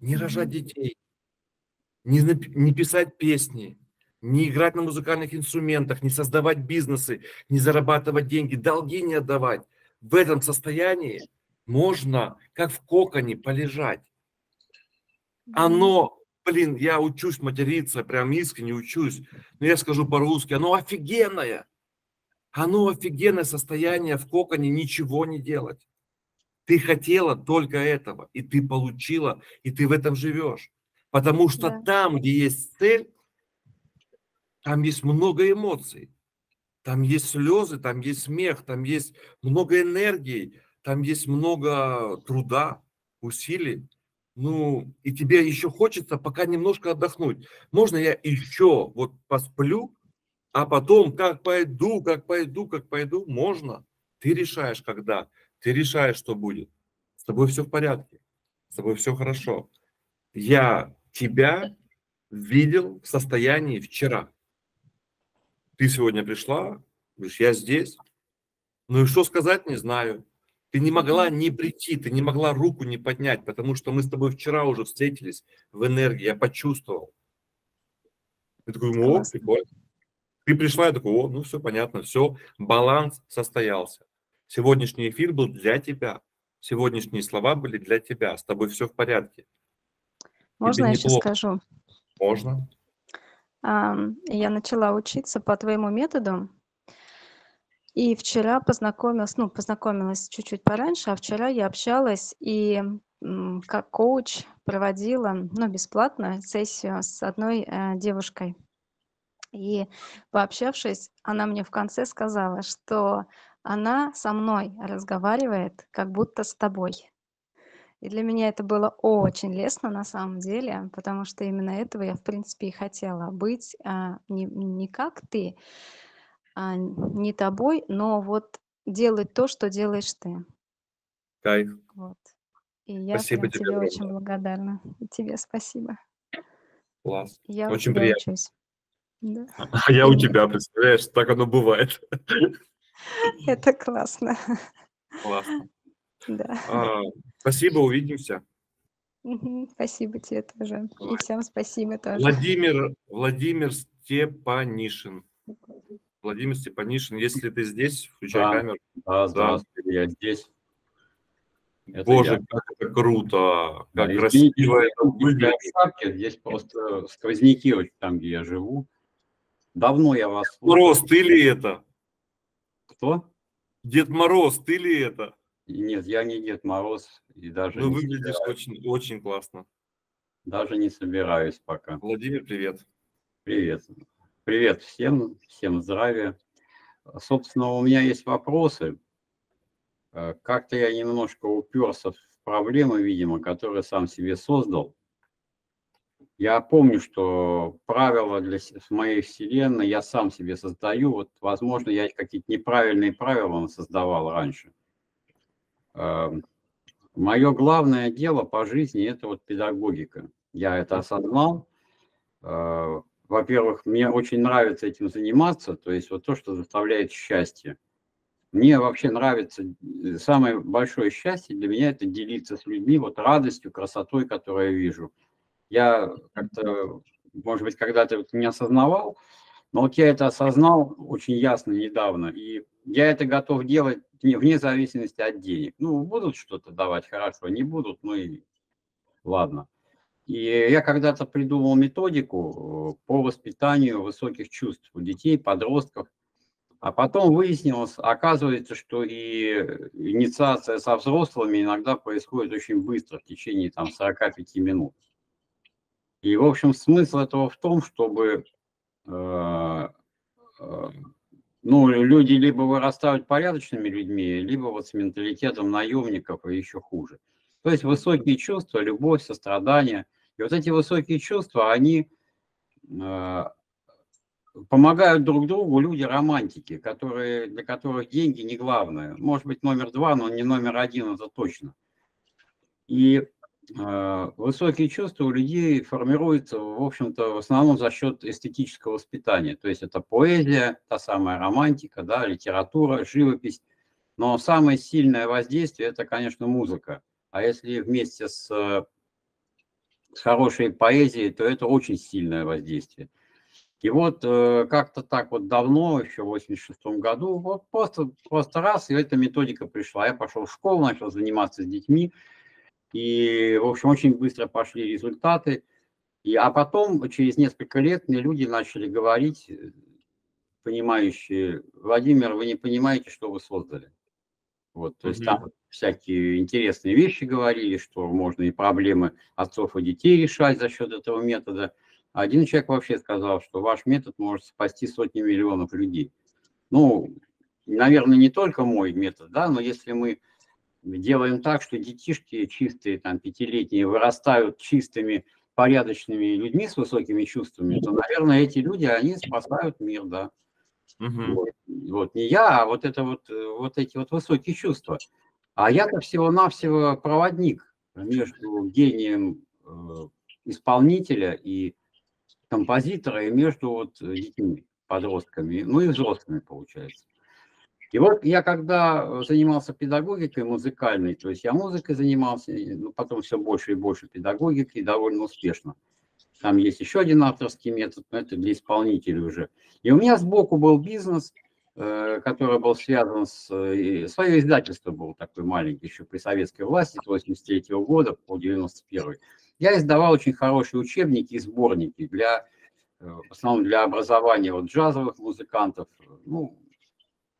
не рожать детей, не писать песни, не играть на музыкальных инструментах, не создавать бизнесы, не зарабатывать деньги, долги не отдавать. В этом состоянии можно как в коконе полежать. Оно... Блин, я учусь материться, прям искренне учусь, но я скажу по-русски, оно офигенное состояние в коконе ничего не делать. Ты хотела только этого, и ты получила, и ты в этом живешь. Потому что там, где есть цель, там есть много эмоций, там есть слезы, там есть смех, там есть много энергии, там есть много труда, усилий. Ну, и тебе еще хочется пока немножко отдохнуть. Можно я еще вот посплю, а потом как пойду? Можно. Ты решаешь, когда. Ты решаешь, что будет. С тобой все в порядке. С тобой все хорошо. Я тебя видел в состоянии вчера. Ты сегодня пришла, говоришь, я здесь. Ну и что сказать, не знаю. Ты не могла не прийти, ты не могла руку не поднять, потому что мы с тобой вчера уже встретились в энергии, я почувствовал. Я такой, о, прикольно. Ты пришла, я такой, о, ну все понятно, все, баланс состоялся. Сегодняшний эфир был для тебя, сегодняшние слова были для тебя, с тобой все в порядке. Можно я еще скажу? Можно. Я начала учиться по твоему методу. И вчера познакомилась чуть-чуть пораньше, а вчера я общалась и как коуч проводила, бесплатно, сессию с одной девушкой. И пообщавшись, она мне в конце сказала, что она со мной разговаривает, как будто с тобой. И для меня это было очень лестно на самом деле, потому что именно этого я, в принципе, и хотела быть, не как ты, не тобой, но вот делать то, что делаешь ты. Кайф. Вот. И я спасибо тебе огромное. Очень благодарна. И тебе спасибо. Класс. Я очень приятно. Да. А я у тебя, представляешь, так оно бывает. Это классно. Классно. Да. Спасибо, увидимся. Спасибо тебе тоже. Давай. И всем спасибо тоже. Владимир Степанишин. Владимир Степанишин, если ты здесь, включай камеру. Да, здравствуй, я здесь. Это Боже, как это круто, как красиво это выглядит. Здесь просто сквозняки вот там, где я живу. Давно я вас... Дед Мороз, ты ли это? Кто? Дед Мороз, ты ли это? Нет, я не Дед Мороз. И даже ну, выглядишь очень, очень классно. Даже не собираюсь пока. Владимир, привет. Привет. Привет всем, всем здравия. Собственно, у меня есть вопросы. Как-то я немножко уперся в проблемы, видимо, которые сам себе создал. Я помню, что правила для моей вселенной я сам себе создаю. Вот, возможно, я какие-то неправильные правила создавал раньше. Мое главное дело по жизни – это вот педагогика. Я это осознал. Во-первых, мне очень нравится этим заниматься, то есть вот то, что доставляет счастье. Мне вообще нравится, самое большое счастье для меня – это делиться с людьми вот радостью, красотой, которую я вижу. Я как-то, может быть, когда-то вот не осознавал, но вот я это осознал очень ясно недавно, и я это готов делать вне зависимости от денег. Ну, будут что-то давать, хорошо, не будут, ну и ладно. И я когда-то придумал методику по воспитанию высоких чувств у детей, подростков. А потом выяснилось, оказывается, что и инициация со взрослыми иногда происходит очень быстро, в течение там, 45 минут. И, в общем, смысл этого в том, чтобы люди либо вырастают порядочными людьми, либо вот с менталитетом наемников и еще хуже. То есть высокие чувства, любовь, сострадание. И вот эти высокие чувства, они помогают друг другу люди-романтики, для которых деньги не главное. Может быть, номер два, но не номер один, это точно. И высокие чувства у людей формируются, в общем-то, в основном за счет эстетического воспитания. То есть это поэзия, та самая романтика, да, литература, живопись. Но самое сильное воздействие – это, конечно, музыка. А если вместе с хорошей поэзией, то это очень сильное воздействие. И вот как-то так вот давно, еще в 86-м году, вот просто раз, и эта методика пришла. Я пошел в школу, начал заниматься с детьми. И, в общем, очень быстро пошли результаты. А потом, через несколько лет, мне люди начали говорить, понимающие: Владимир, вы не понимаете, что вы создали. Вот, то есть там всякие интересные вещи говорили, что можно и проблемы отцов и детей решать за счет этого метода. Один человек вообще сказал, что ваш метод может спасти сотни миллионов людей. Ну, наверное, не только мой метод, да, но если мы делаем так, что детишки чистые, там, пятилетние, вырастают чистыми, порядочными людьми с высокими чувствами, то, наверное, эти люди, они спасают мир, да. Вот. Вот не я, а вот эти высокие чувства. А я-то всего-навсего проводник между гением исполнителя и композитора, и между детьми, подростками, ну и взрослыми, получается. И вот я когда занимался педагогикой музыкальной, то есть я музыкой занимался, потом все больше и больше педагогикой, довольно успешно. Там есть еще один авторский метод, но это для исполнителей уже. И у меня сбоку был бизнес, который был связан с... Свое издательство было такое маленькое еще при советской власти, с 1983 года по 1991. Я издавал очень хорошие учебники и сборники, в основном для образования джазовых музыкантов,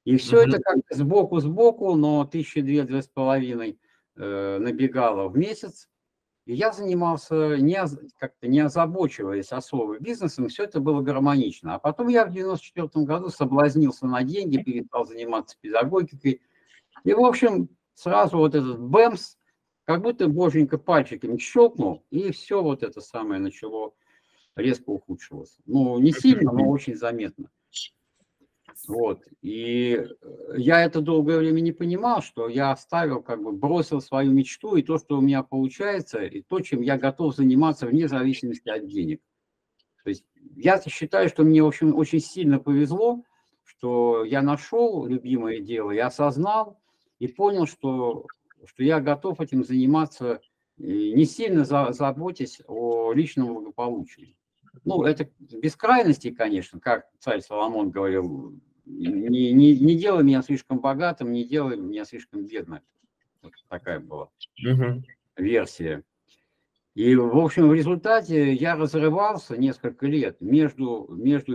И все это как сбоку, но 1200–2500 набегало в месяц. И я занимался, как-то не озабочиваясь особо бизнесом, все это было гармонично. А потом я в 1994 году соблазнился на деньги, перестал заниматься педагогикой. И, в общем, сразу вот этот бэмс, как будто боженька пальчиком щелкнул, и все вот это самое начало резко ухудшилось. Ну, не сильно, но очень заметно. Вот. И я это долгое время не понимал, что я оставил, как бы бросил свою мечту и то, что у меня получается, и то, чем я готов заниматься вне зависимости от денег. То есть я считаю, что мне, в общем, очень сильно повезло, что я нашел любимое дело, я осознал и понял, что я готов этим заниматься, не сильно заботясь о личном благополучии. Ну, это без крайностей, конечно, как царь Соломон говорил, не делай меня слишком богатым, не делай меня слишком бедным. Вот такая была версия. И, в общем, в результате я разрывался несколько лет между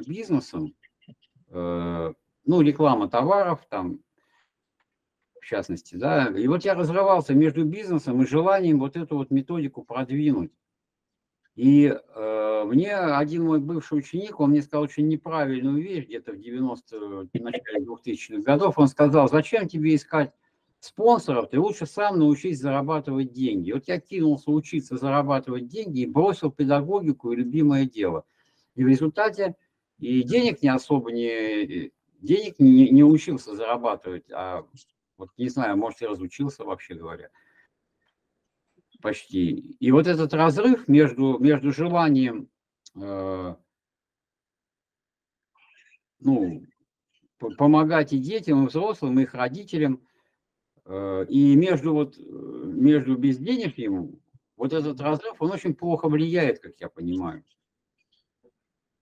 бизнесом, ну, реклама товаров, там, в частности, да, и вот я разрывался между бизнесом и желанием вот эту вот методику продвинуть. И мне один мой бывший ученик, он мне сказал очень неправильную вещь, где-то в 90-е, 2000-х годов, он сказал, зачем тебе искать спонсоров, ты лучше сам научись зарабатывать деньги. Вот я кинулся учиться зарабатывать деньги и бросил педагогику и любимое дело. И в результате и денег не особо, не учился зарабатывать, а вот не знаю, может, и разучился, вообще говоря. Почти. И вот этот разрыв между желанием ну, помогать и детям, и взрослым, и их родителям, и между безденежьем, вот этот разрыв, он очень плохо влияет, как я понимаю.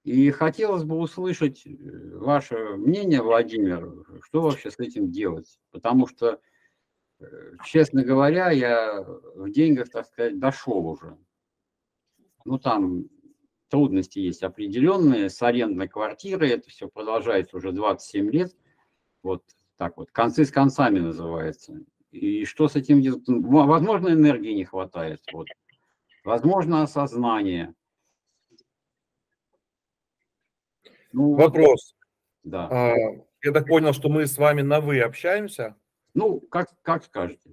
И хотелось бы услышать ваше мнение, Владимир, что вообще с этим делать, потому что честно говоря, я в деньгах, так сказать, дошел уже. Ну, там трудности есть определенные, с арендной квартирой, это все продолжается уже 27 лет. Вот так вот, концы с концами называется. И что с этим делать? Возможно, энергии не хватает. Вот. Возможно, осознание. Ну, вопрос. Да. Я так понял, что мы с вами на «вы» общаемся. Ну, как скажете.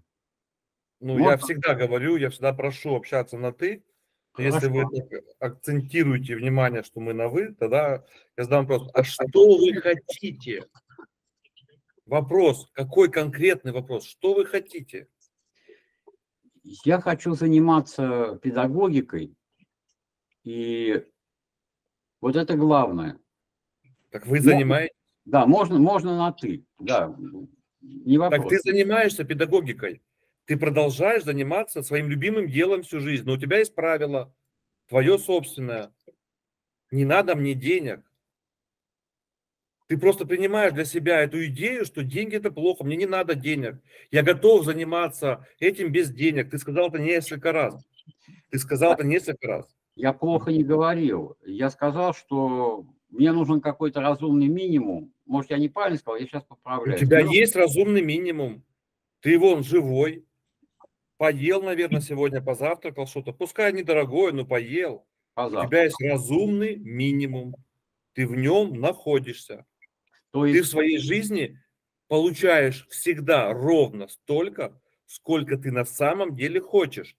Ну, можно? Я всегда говорю, я всегда прошу общаться на «ты». Хорошо. Если вы акцентируете внимание, что мы на «вы», тогда я задам вопрос. А что вы хотите? Вопрос. Какой конкретный вопрос? Что вы хотите? Я хочу заниматься педагогикой. И вот это главное. Так вы занимаетесь? Да, можно на «ты». Да. Так ты занимаешься педагогикой, ты продолжаешь заниматься своим любимым делом всю жизнь, но у тебя есть правило, твое собственное, не надо мне денег. Ты просто принимаешь для себя эту идею, что деньги это плохо, мне не надо денег, я готов заниматься этим без денег. Ты сказал это несколько раз, ты сказал это несколько раз. Я плохо не говорил, я сказал, что мне нужен какой-то разумный минимум. Может, я неправильно сказал, я сейчас поправляю. У тебя есть разумный минимум. Ты вон живой. Поел, наверное, сегодня, позавтракал что-то. Пускай недорогое, но поел. У тебя есть разумный минимум. Ты в нем находишься. То есть... Ты в своей жизни получаешь всегда ровно столько, сколько ты на самом деле хочешь.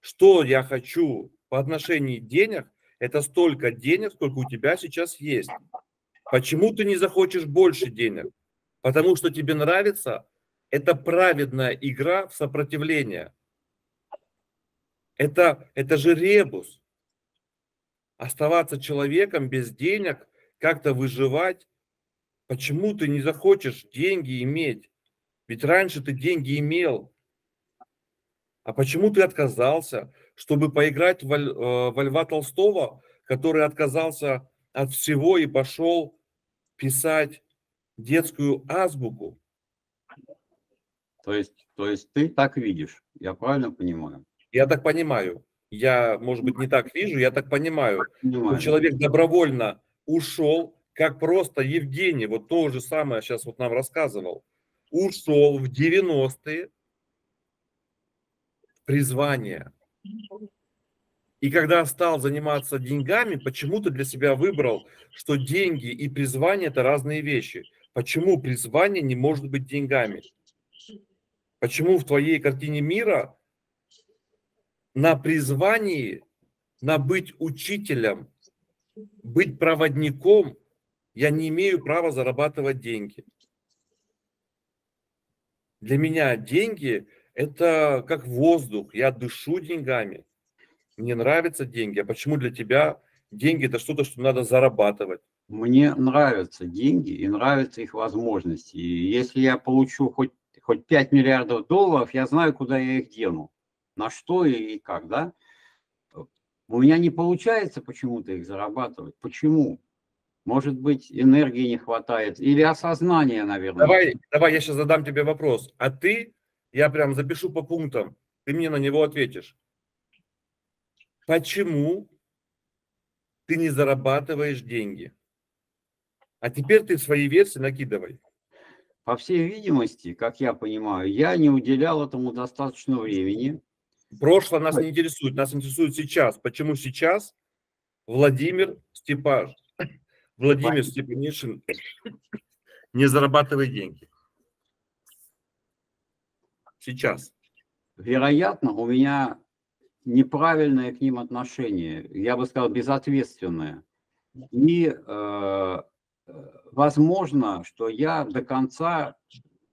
Что я хочу по отношению денег, это столько денег, сколько у тебя сейчас есть. Почему ты не захочешь больше денег? Потому что тебе нравится, это праведная игра в сопротивление. Это же ребус. Оставаться человеком без денег, как-то выживать. Почему ты не захочешь деньги иметь? Ведь раньше ты деньги имел. А почему ты отказался, чтобы поиграть во Льва Толстого, который отказался от всего и пошел писать детскую азбуку. То есть ты так видишь, я правильно понимаю? Я так понимаю. Я, может быть, не так вижу, я так понимаю. Человек добровольно ушел к как просто Евгений, вот то же самое сейчас вот нам рассказывал, ушел в 90-е призвание. И когда стал заниматься деньгами, почему-то для себя выбрал, что деньги и призвание – это разные вещи. Почему призвание не может быть деньгами? Почему в твоей картине мира на призвании, на быть учителем, быть проводником, я не имею права зарабатывать деньги? Для меня деньги – это как воздух, я дышу деньгами. Мне нравятся деньги. А почему для тебя деньги – это что-то, что надо зарабатывать? Мне нравятся деньги и нравятся их возможности. И если я получу хоть 5 миллиардов долларов, я знаю, куда я их дену, на что и как, да? У меня не получается почему-то их зарабатывать. Почему? Может быть, энергии не хватает или осознания, наверное. Давай, я сейчас задам тебе вопрос. А ты, я прям запишу по пунктам, ты мне на него ответишь. Почему ты не зарабатываешь деньги? А теперь ты свои версии накидывай. По всей видимости, как я понимаю, я не уделял этому достаточно времени. Прошлое нас не интересует, нас интересует сейчас. Почему сейчас Владимир Степанишин не зарабатывает деньги? Сейчас. Вероятно, у меня неправильное к ним отношение, я бы сказал, безответственное. И, возможно, что я до конца...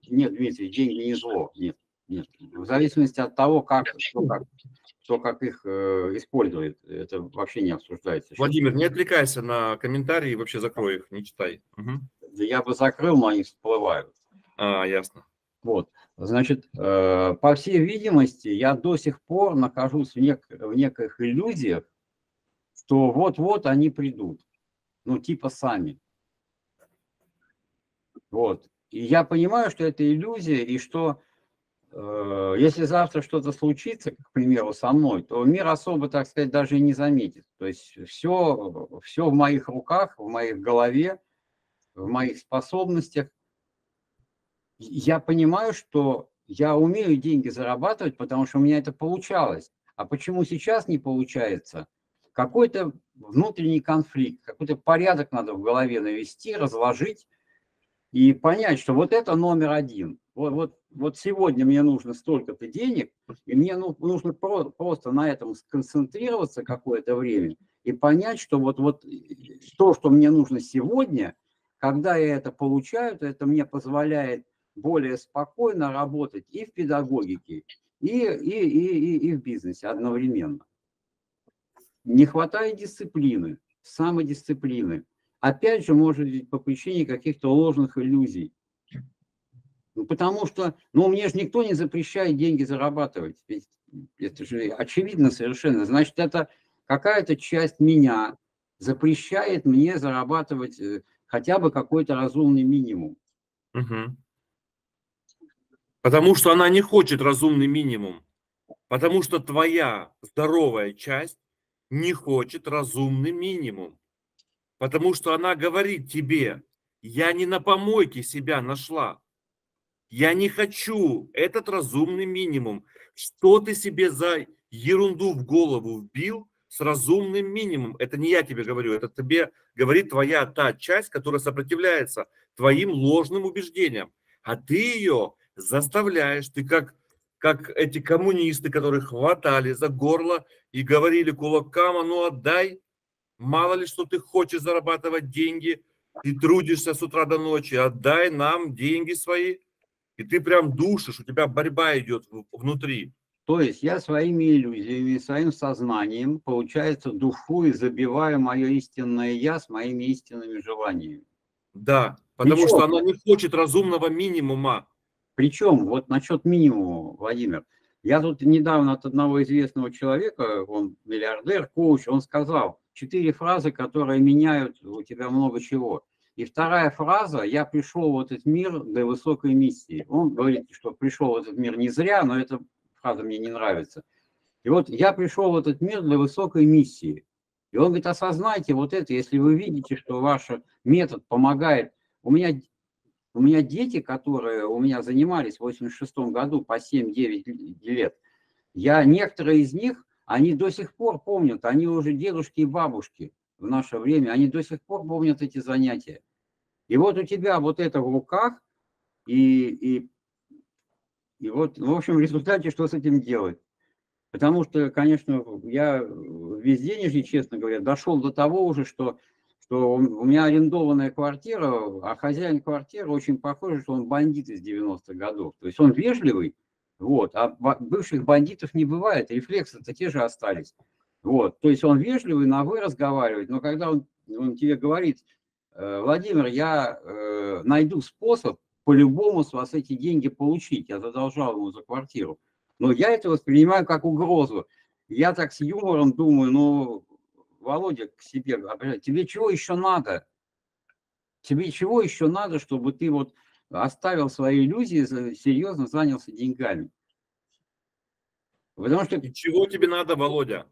Нет, Дмитрий, деньги не зло. Нет. В зависимости от того, кто как их использует, это вообще не обсуждается. Владимир, не отвлекайся на комментарии, вообще закрой их, не читай. Угу. Я бы закрыл, но они всплывают. А, ясно. Вот. Значит, по всей видимости, я до сих пор нахожусь в неких иллюзиях, что вот-вот они придут, ну типа сами. Вот. И я понимаю, что это иллюзия, и что если завтра что-то случится, к примеру, со мной, то мир особо, так сказать, даже и не заметит. То есть все в моих руках, в моей голове, в моих способностях. Я понимаю, что я умею деньги зарабатывать, потому что у меня это получалось. А почему сейчас не получается? Какой-то внутренний конфликт, какой-то порядок надо в голове навести, разложить и понять, что вот это номер один. Вот сегодня мне нужно столько-то денег, и мне нужно просто на этом сконцентрироваться какое-то время и понять, что вот то, что мне нужно сегодня, когда я это получаю, то это мне позволяет более спокойно работать и в педагогике, и в бизнесе одновременно. Не хватает дисциплины, самодисциплины. Опять же, может быть, по причине каких-то ложных иллюзий. Потому что, мне же никто не запрещает деньги зарабатывать. Ведь это же очевидно совершенно. Значит, это какая-то часть меня запрещает мне зарабатывать хотя бы какой-то разумный минимум. Угу. Потому что она не хочет разумный минимум. Потому что твоя здоровая часть не хочет разумный минимум. Потому что она говорит тебе: я не на помойке себя нашла. Я не хочу этот разумный минимум. Что ты себе за ерунду в голову вбил с разумным минимумом? Это не я тебе говорю, это тебе говорит твоя та часть, которая сопротивляется твоим ложным убеждениям. А ты ее заставляешь, ты как эти коммунисты, которые хватали за горло и говорили кулакам: а ну отдай, мало ли что ты хочешь зарабатывать деньги, ты трудишься с утра до ночи, отдай нам деньги свои. И ты прям душишь, у тебя борьба идет внутри. То есть я своими иллюзиями, своим сознанием, получается, душу и забиваю мое истинное я с моими истинными желаниями. Да, потому что она не хочет разумного минимума. Причем, вот насчет минимума, Владимир, я тут недавно от одного известного человека, он миллиардер, коуч, он сказал 4 фразы, которые меняют у тебя много чего. И вторая фраза: я пришел в этот мир для высокой миссии. Он говорит, что пришел в этот мир не зря, но эта фраза мне не нравится. И вот я пришел в этот мир для высокой миссии. И он говорит, осознайте вот это, если вы видите, что ваш метод помогает. У меня дети, которые у меня занимались в 86-м году по 7-9 лет, некоторые из них, они до сих пор помнят, они уже дедушки и бабушки в наше время, они до сих пор помнят эти занятия. И вот у тебя вот это в руках, и вот, в общем, в результате, что с этим делать? Потому что, конечно, я в безденежье, честно говоря, дошел до того уже, что у меня арендованная квартира, а хозяин квартиры очень похож, что он бандит из 90-х годов. То есть он вежливый, вот, а бывших бандитов не бывает, рефлексы-то те же остались. Вот, то есть он вежливый, на «вы» разговаривает, но когда он тебе говорит: Владимир, я найду способ по-любому с вас эти деньги получить, я задолжал ему за квартиру. Но я это воспринимаю как угрозу. Я так с юмором думаю, ну, Володя, к себе, тебе чего еще надо? Тебе чего еще надо, чтобы ты вот оставил свои иллюзии, серьезно занялся деньгами? Потому что... И чего тебе надо, Володя?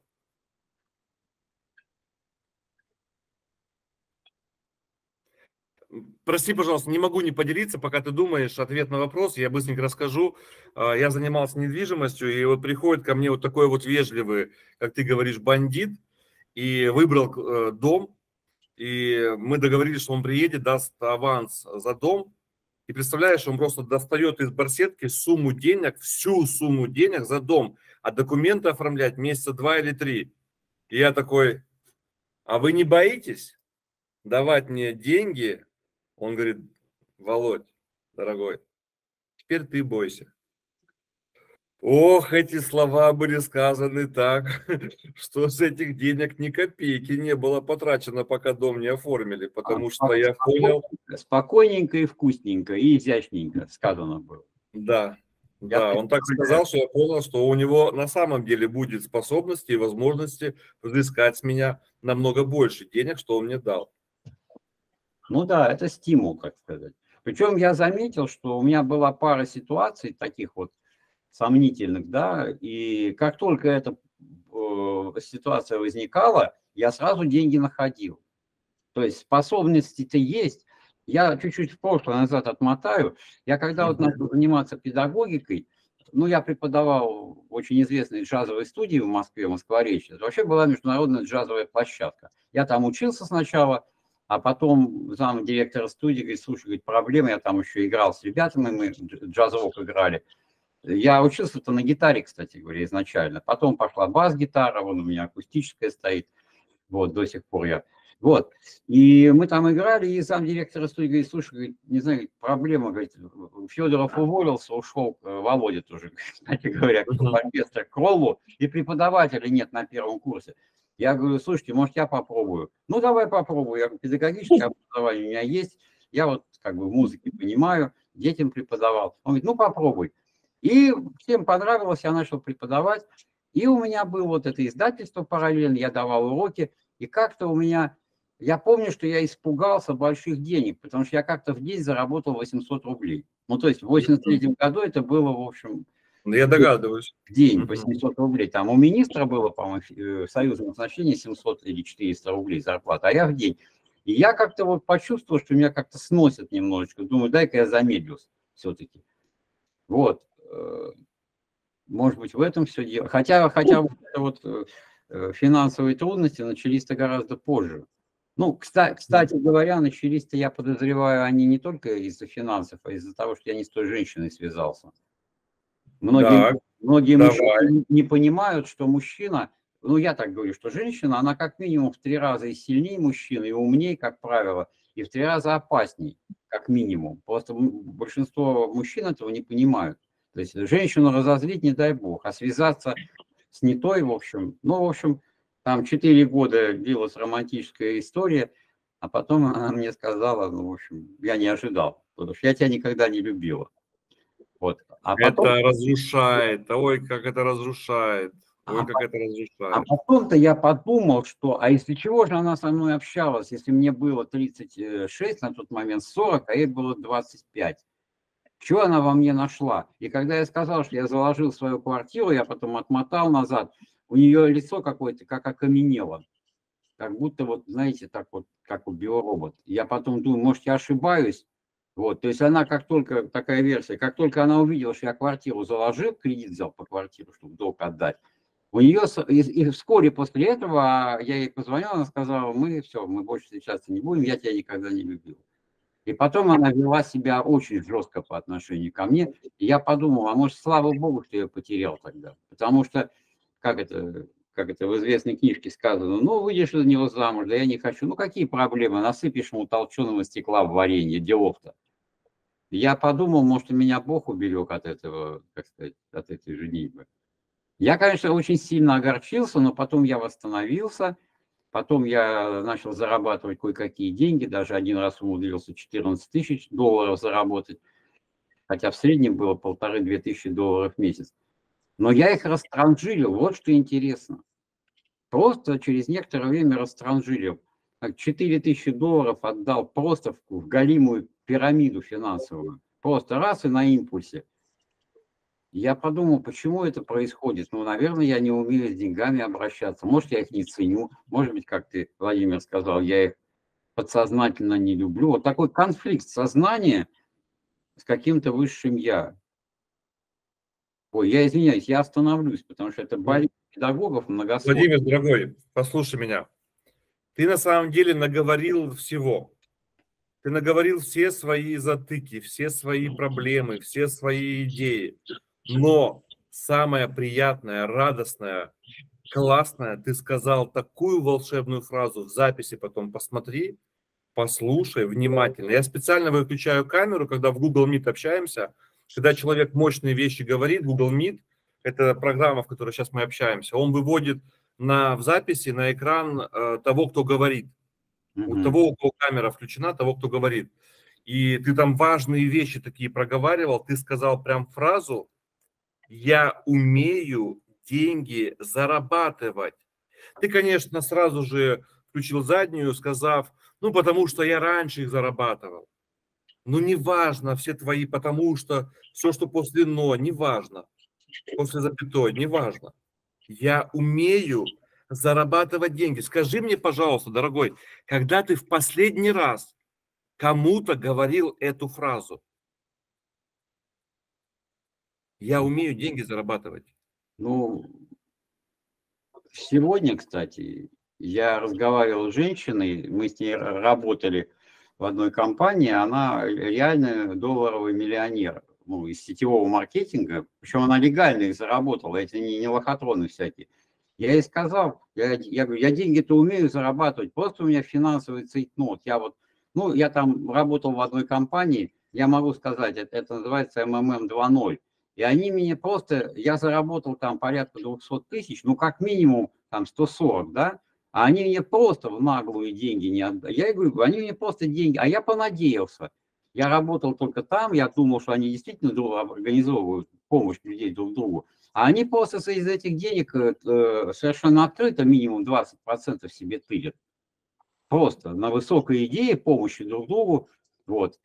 Прости, пожалуйста, не могу не поделиться, пока ты думаешь ответ на вопрос, я быстренько расскажу. Я занимался недвижимостью, и вот приходит ко мне вот такой вот вежливый, как ты говоришь, бандит, и выбрал дом, и мы договорились, что он приедет, даст аванс за дом, и представляешь, он просто достает из барсетки сумму денег, всю сумму денег за дом, а документы оформлять месяца 2 или 3. И я такой: а вы не боитесь давать мне деньги? Он говорит: Володь, дорогой, теперь ты бойся. Ох, эти слова были сказаны так, что с этих денег ни копейки не было потрачено, пока дом не оформили, потому что я понял... Спокойненько и вкусненько, и изящненько сказано было. Да, да, он так сказал, что я понял, что у него на самом деле будет способности и возможности взыскать с меня намного больше денег, что он мне дал. Ну да, это стимул, как сказать. Причем я заметил, что у меня была пара ситуаций таких вот сомнительных, да, и как только эта ситуация возникала, я сразу деньги находил. То есть способности-то есть. Я чуть-чуть в прошлое назад отмотаю. Я когда вот начал заниматься педагогикой, ну, я преподавал в очень известной джазовой студии в Москве, Москворечье. Это вообще была международная джазовая площадка. Я там учился сначала. А потом зам директора студии говорит: слушай, говорит, проблема, я там еще играл с ребятами, мы джазовок играли. Я учился-то на гитаре, кстати говоря, изначально. Потом пошла бас-гитара, вон у меня акустическая стоит, вот, до сих пор я. Вот, и мы там играли, и зам директора студии говорит: слушай, говорит, не знаю, говорит, проблема, говорит, Федоров уволился, ушел Володя тоже, кстати говоря, профессор Кроллу, и преподавателя нет на первом курсе. Я говорю: слушайте, может, я попробую? Ну, давай попробую. Я говорю: педагогическое образование у меня есть. Я вот как бы в музыке понимаю, детям преподавал. Он говорит: ну, попробуй. И всем понравилось, я начал преподавать. И у меня было вот это издательство параллельно, я давал уроки. И как-то у меня, я помню, что я испугался больших денег, потому что я как-то в день заработал 800 рублей. Ну, то есть в 83-м году это было, в общем... Я догадываюсь. В день 800 рублей. Там у министра было, по-моему, в союзном значении 700 или 400 рублей зарплата, а я в день. И я как-то вот почувствовал, что меня как-то сносят немножечко. Думаю, дай-ка я замедлюсь все-таки. Вот. Может быть, в этом все дело. Хотя вот финансовые трудности начались-то гораздо позже. Ну, кстати говоря, начались-то, я подозреваю, они не только из-за финансов, а из-за того, что я не с той женщиной связался. Многие мужчины не понимают, что мужчина, ну я так говорю, что женщина, она как минимум в 3 раза и сильнее мужчины, и умнее, как правило, и в 3 раза опасней, как минимум. Просто большинство мужчин этого не понимают. То есть женщину разозлить, не дай бог, а связаться с не той, в общем, ну, в общем, там 4 года длилась романтическая история, а потом она мне сказала, ну, в общем, я не ожидал, потому что я тебя никогда не любила. Вот. А потом... Это разрушает, ой, как это разрушает, ой, как это разрушает. А потом-то я подумал, что, а если чего же она со мной общалась, если мне было 36, на тот момент 40, а ей было 25. Чего она во мне нашла? И когда я сказал, что я заложил свою квартиру, я потом отмотал назад, у нее лицо какое-то как окаменело. Как будто, вот, знаете, так вот, как у биоробота. Я потом думаю, может, я ошибаюсь. Вот, то есть она как только, такая версия, как только она увидела, что я квартиру заложил, кредит взял по квартиру, чтобы долг отдать, у нее, и вскоре после этого я ей позвонил, она сказала, мы все, мы больше встречаться не будем, я тебя никогда не любил. И потом она вела себя очень жестко по отношению ко мне, и я подумал, а может, слава богу, что я ее потерял тогда, потому что, как это в известной книжке сказано, ну, выйдешь из него замуж, да я не хочу, ну, какие проблемы, насыпешь ему толченого стекла в варенье, делов-то. Я подумал, может, меня Бог уберег от этого, как сказать, от этой женитьбы. Я, конечно, очень сильно огорчился, но потом я восстановился, потом я начал зарабатывать кое-какие деньги, даже один раз умудрился $14 000 заработать, хотя в среднем было 1500–2000 долларов в месяц. Но я их растранжирил, вот что интересно. Просто через некоторое время растранжирил. 4000 долларов отдал просто в голимую пирамиду финансовую. Просто раз и на импульсе. Я подумал, почему это происходит? Ну, наверное, я не умею с деньгами обращаться. Может, я их не ценю. Может быть, как ты, Владимир, сказал, я их подсознательно не люблю. Вот такой конфликт сознания с каким-то высшим «я». Ой, я извиняюсь, я остановлюсь, потому что это болезнь педагогов многословно. Владимир, дорогой, послушай меня. Ты на самом деле наговорил всего. Ты наговорил все свои затыки, все свои проблемы, все свои идеи. Но самое приятное, радостное, классное, ты сказал такую волшебную фразу, в записи потом посмотри, послушай внимательно. Я специально выключаю камеру, когда в Google Meet общаемся. Когда человек мощные вещи говорит, Google Meet, это программа, в которой сейчас мы общаемся, он выводит в записи на экран того, кто говорит. У того, у кого камера включена, того, кто говорит. И ты там важные вещи такие проговаривал, ты сказал прям фразу «Я умею деньги зарабатывать». Ты, конечно, сразу же включил заднюю, сказав «Ну, потому что я раньше их зарабатывал». Ну, не важно все твои, потому что все, что после «но», не важно. После запятой, не важно. Я умею зарабатывать деньги. Скажи мне, пожалуйста, дорогой, когда ты в последний раз кому-то говорил эту фразу? Я умею деньги зарабатывать. Ну, сегодня, кстати, я разговаривал с женщиной, мы с ней работали в одной компании, она реально долларовый миллионер, ну, из сетевого маркетинга, причем она легально их заработала, это не лохотроны всякие. Я ей сказал, я говорю, я деньги-то умею зарабатывать, просто у меня финансовый цейтнот. Я вот, ну, я там работал в одной компании, я могу сказать, это называется МММ 2.0, и они мне просто, я заработал там порядка 200 000, ну, как минимум там 140, да, а они мне просто в наглую деньги не отдали. Я говорю, они мне просто деньги, а я понадеялся. Я работал только там, я думал, что они действительно организовывают помощь людей друг другу. А они просто из этих денег совершенно открыто минимум 20% себе тырят. Просто на высокой идее помощи друг другу. Вот.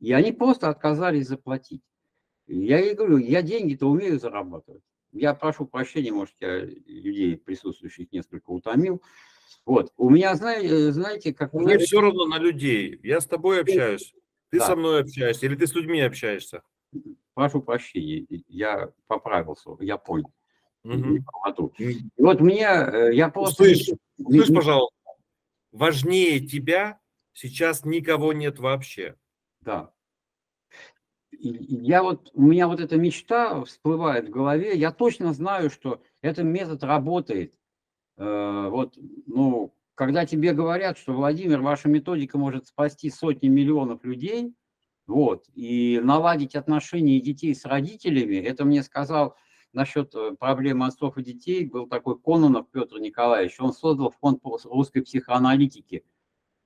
И они просто отказались заплатить. Я ей говорю, я деньги-то умею зарабатывать. Я прошу прощения, может, я людей присутствующих несколько утомил. Вот. У меня, знаете, как... Мне все равно на людей. Я с тобой общаюсь. Ты да. Со мной общаешься. Или ты с людьми общаешься? Прошу прощения. Я поправился. Я понял. Угу. И вот мне... Я просто... Слышь, пожалуйста. Важнее тебя сейчас никого нет вообще. Да. Я вот, у меня вот эта мечта всплывает в голове, я точно знаю, что этот метод работает. Вот, ну, когда тебе говорят, что, Владимир, ваша методика может спасти сотни миллионов людей, вот, и наладить отношения детей с родителями, это мне сказал насчет проблемы отцов и детей, был такой Кононов Петр Николаевич, он создал фонд русской психоаналитики,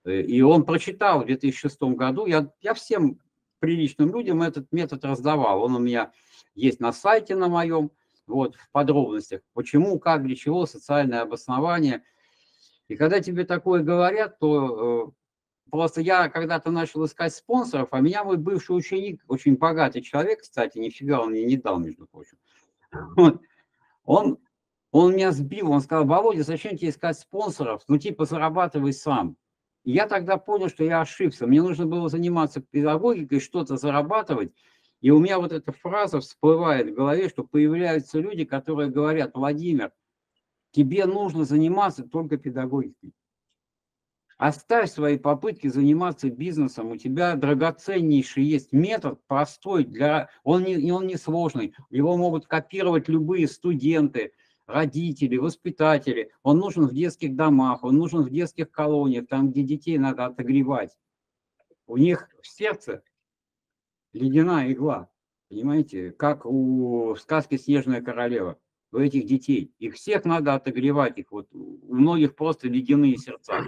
и он прочитал в 2006 году, я всем... приличным людям этот метод раздавал. Он у меня есть на сайте на моем, вот, в подробностях. Почему, как, для чего, социальное обоснование. И когда тебе такое говорят, то просто я когда-то начал искать спонсоров, а меня мой бывший ученик, очень богатый человек, кстати, нифига он мне не дал, между прочим. Вот. Он Он меня сбил, он сказал: Володя, зачем тебе искать спонсоров? Ну типа зарабатывай сам. И я тогда понял, что я ошибся. Мне нужно было заниматься педагогикой, что-то зарабатывать. И у меня вот эта фраза всплывает в голове, что появляются люди, которые говорят: Владимир, тебе нужно заниматься только педагогикой. Оставь свои попытки заниматься бизнесом. У тебя драгоценнейший есть метод, простой, он не сложный. Его могут копировать любые студенты, родители, воспитатели. Он нужен в детских домах, он нужен в детских колониях, там, где детей надо отогревать. У них в сердце ледяная игла, понимаете, как у сказки «Снежная королева». У этих детей. Их всех надо отогревать. Их вот, у многих просто ледяные сердца.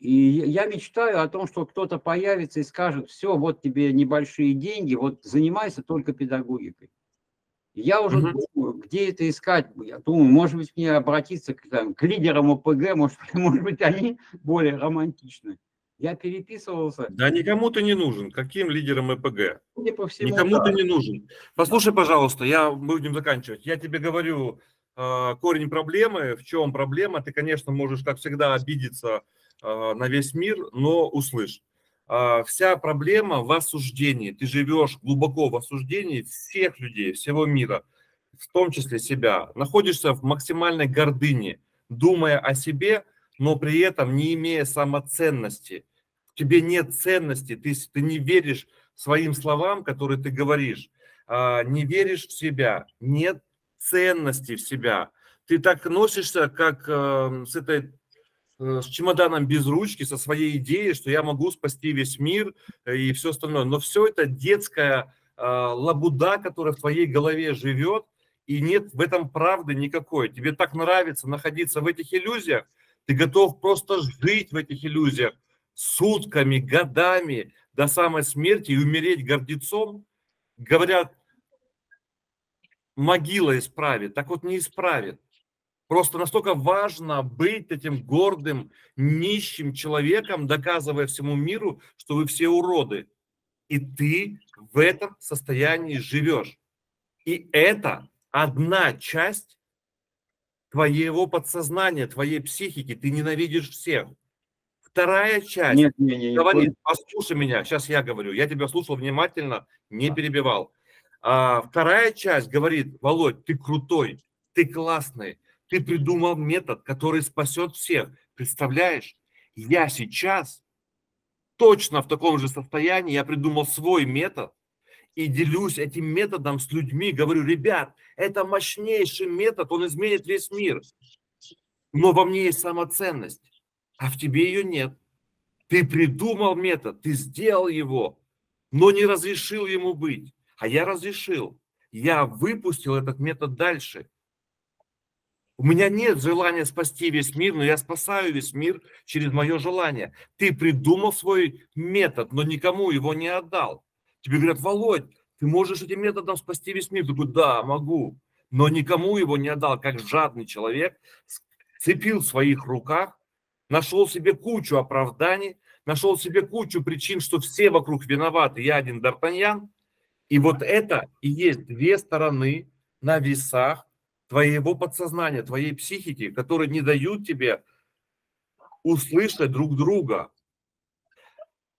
И я мечтаю о том, что кто-то появится и скажет: все, вот тебе небольшие деньги, вот занимайся только педагогикой. Я уже думаю, где это искать. Я думаю, может быть, мне обратиться к лидерам ОПГ, может быть, они более романтичны. Я переписывался. Да никому ты не нужен. Каким лидером ЭПГ? Никому ты не нужен. Послушай, пожалуйста, мы будем заканчивать. Я тебе говорю корень проблемы. В чем проблема? Ты, конечно, можешь, как всегда, обидеться на весь мир, но услышь. Вся проблема в осуждении. Ты живешь глубоко в осуждении всех людей, всего мира, в том числе себя. Находишься в максимальной гордыне, думая о себе, но при этом не имея самоценности. Тебе нет ценности, ты не веришь своим словам, которые ты говоришь, не веришь в себя, нет ценности в себя. Ты так носишься, как с чемоданом без ручки, со своей идеей, что я могу спасти весь мир и все остальное. Но все это детская лабуда, которая в твоей голове живет, и нет в этом правды никакой. Тебе так нравится находиться в этих иллюзиях, ты готов просто жить в этих иллюзиях сутками, годами, до самой смерти и умереть гордецом. Говорят, могила исправит. Так вот не исправит. Просто настолько важно быть этим гордым, нищим человеком, доказывая всему миру, что вы все уроды. И ты в этом состоянии живешь. И это одна часть твоего подсознания, твоей психики. Ты ненавидишь всех. Вторая часть говорит: послушай меня, сейчас я говорю, я тебя слушал внимательно, не перебивал. Вторая часть говорит: Володь, ты крутой, ты классный, ты придумал метод, который спасет всех. Представляешь, я сейчас точно в таком же состоянии, я придумал свой метод и делюсь этим методом с людьми. Говорю: ребят, это мощнейший метод, он изменит весь мир. Но во мне есть самоценность. А в тебе ее нет. Ты придумал метод, ты сделал его, но не разрешил ему быть. А я разрешил. Я выпустил этот метод дальше. У меня нет желания спасти весь мир, но я спасаю весь мир через мое желание. Ты придумал свой метод, но никому его не отдал. Тебе говорят: Володь, ты можешь этим методом спасти весь мир. Ты говоришь: да, могу. Но никому его не отдал, как жадный человек, сцепил в своих руках, нашел себе кучу оправданий, нашел себе кучу причин, что все вокруг виноваты, я один Д'Артаньян. И вот это и есть две стороны на весах твоего подсознания, твоей психики, которые не дают тебе услышать друг друга.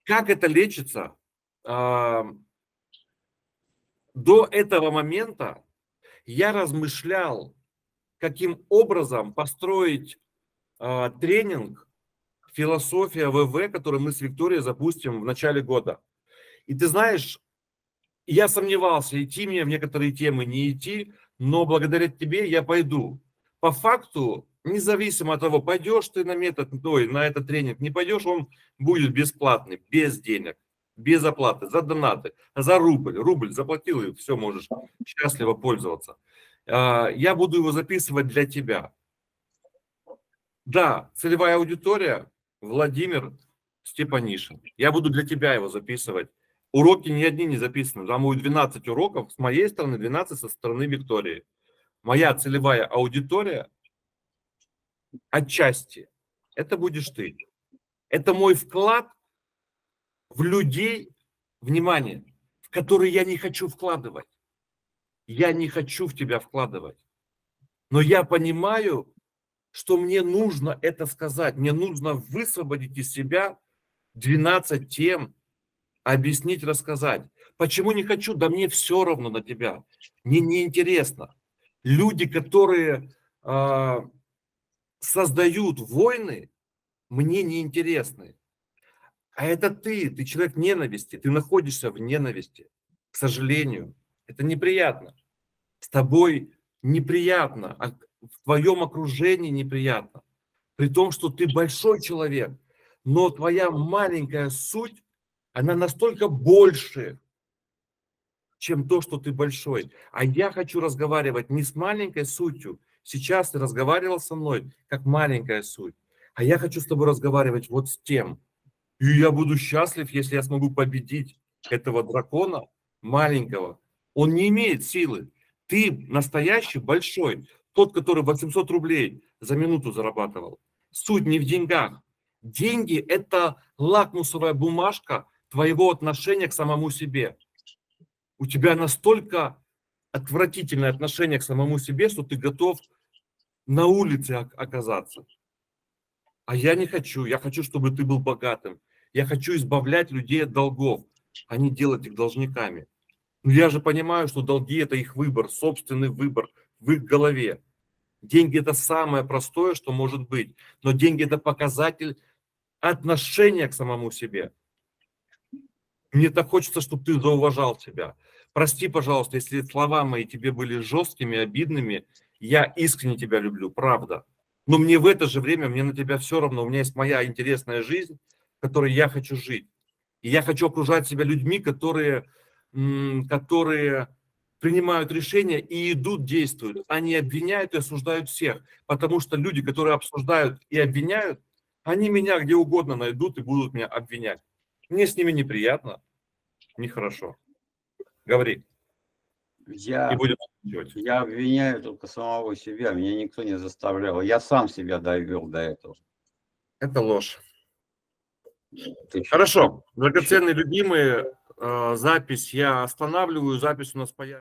Как это лечится? До этого момента я размышлял, каким образом построить тренинг «Философия ВВ», который мы с Викторией запустим в начале года. И ты знаешь, я сомневался, идти мне в некоторые темы, не идти, но благодаря тебе я пойду. По факту, независимо от того, пойдешь ты на метод, на этот тренинг, не пойдешь, он будет бесплатный, без денег, без оплаты, за донаты, за рубль. Рубль заплатил, и все, можешь счастливо пользоваться. Я буду его записывать для тебя. Да, целевая аудитория — Владимир Степанишин. Я буду для тебя его записывать. Уроки ни одни не записаны. Там будет 12 уроков с моей стороны, 12 со стороны Виктории. Моя целевая аудитория отчасти — это будешь ты. Это мой вклад в людей, внимание, в которые я не хочу вкладывать. Я не хочу в тебя вкладывать. Но я понимаю, что мне нужно это сказать. Мне нужно высвободить из себя 12 тем, объяснить, рассказать. Почему не хочу? Да мне все равно на тебя. Мне неинтересно. Люди, которые создают войны, мне неинтересны. А это ты человек ненависти, ты находишься в ненависти, к сожалению. Это неприятно. С тобой неприятно, а в твоем окружении неприятно. При том, что ты большой человек, но твоя маленькая суть, она настолько больше, чем то, что ты большой. А я хочу разговаривать не с маленькой сутью. Сейчас ты разговаривал со мной, как маленькая суть. А я хочу с тобой разговаривать вот с тем. И я буду счастлив, если я смогу победить этого дракона маленького. Он не имеет силы. Ты настоящий большой. Тот, который 800 рублей за минуту зарабатывал. Суть не в деньгах. Деньги – это лакмусовая бумажка твоего отношения к самому себе. У тебя настолько отвратительное отношение к самому себе, что ты готов на улице оказаться. А я не хочу. Я хочу, чтобы ты был богатым. Я хочу избавлять людей от долгов, а не делать их должниками. Но я же понимаю, что долги – это их выбор, собственный выбор в их голове. Деньги – это самое простое, что может быть. Но деньги – это показатель отношения к самому себе. Мне так хочется, чтобы ты зауважал себя. Прости, пожалуйста, если слова мои тебе были жесткими, обидными. Я искренне тебя люблю, правда. Но мне в это же время, мне на тебя все равно. У меня есть моя интересная жизнь, в которой я хочу жить. И я хочу окружать себя людьми, которые принимают решения и идут, действуют. Они обвиняют и осуждают всех. Потому что люди, которые обсуждают и обвиняют, они меня где угодно найдут и будут меня обвинять. Мне с ними неприятно, нехорошо. Говори. Я обвиняю только самого себя. Меня никто не заставлял. Я сам себя довел до этого. Это ложь. Хорошо. Драгоценные, любимые, запись я останавливаю. Запись у нас появится.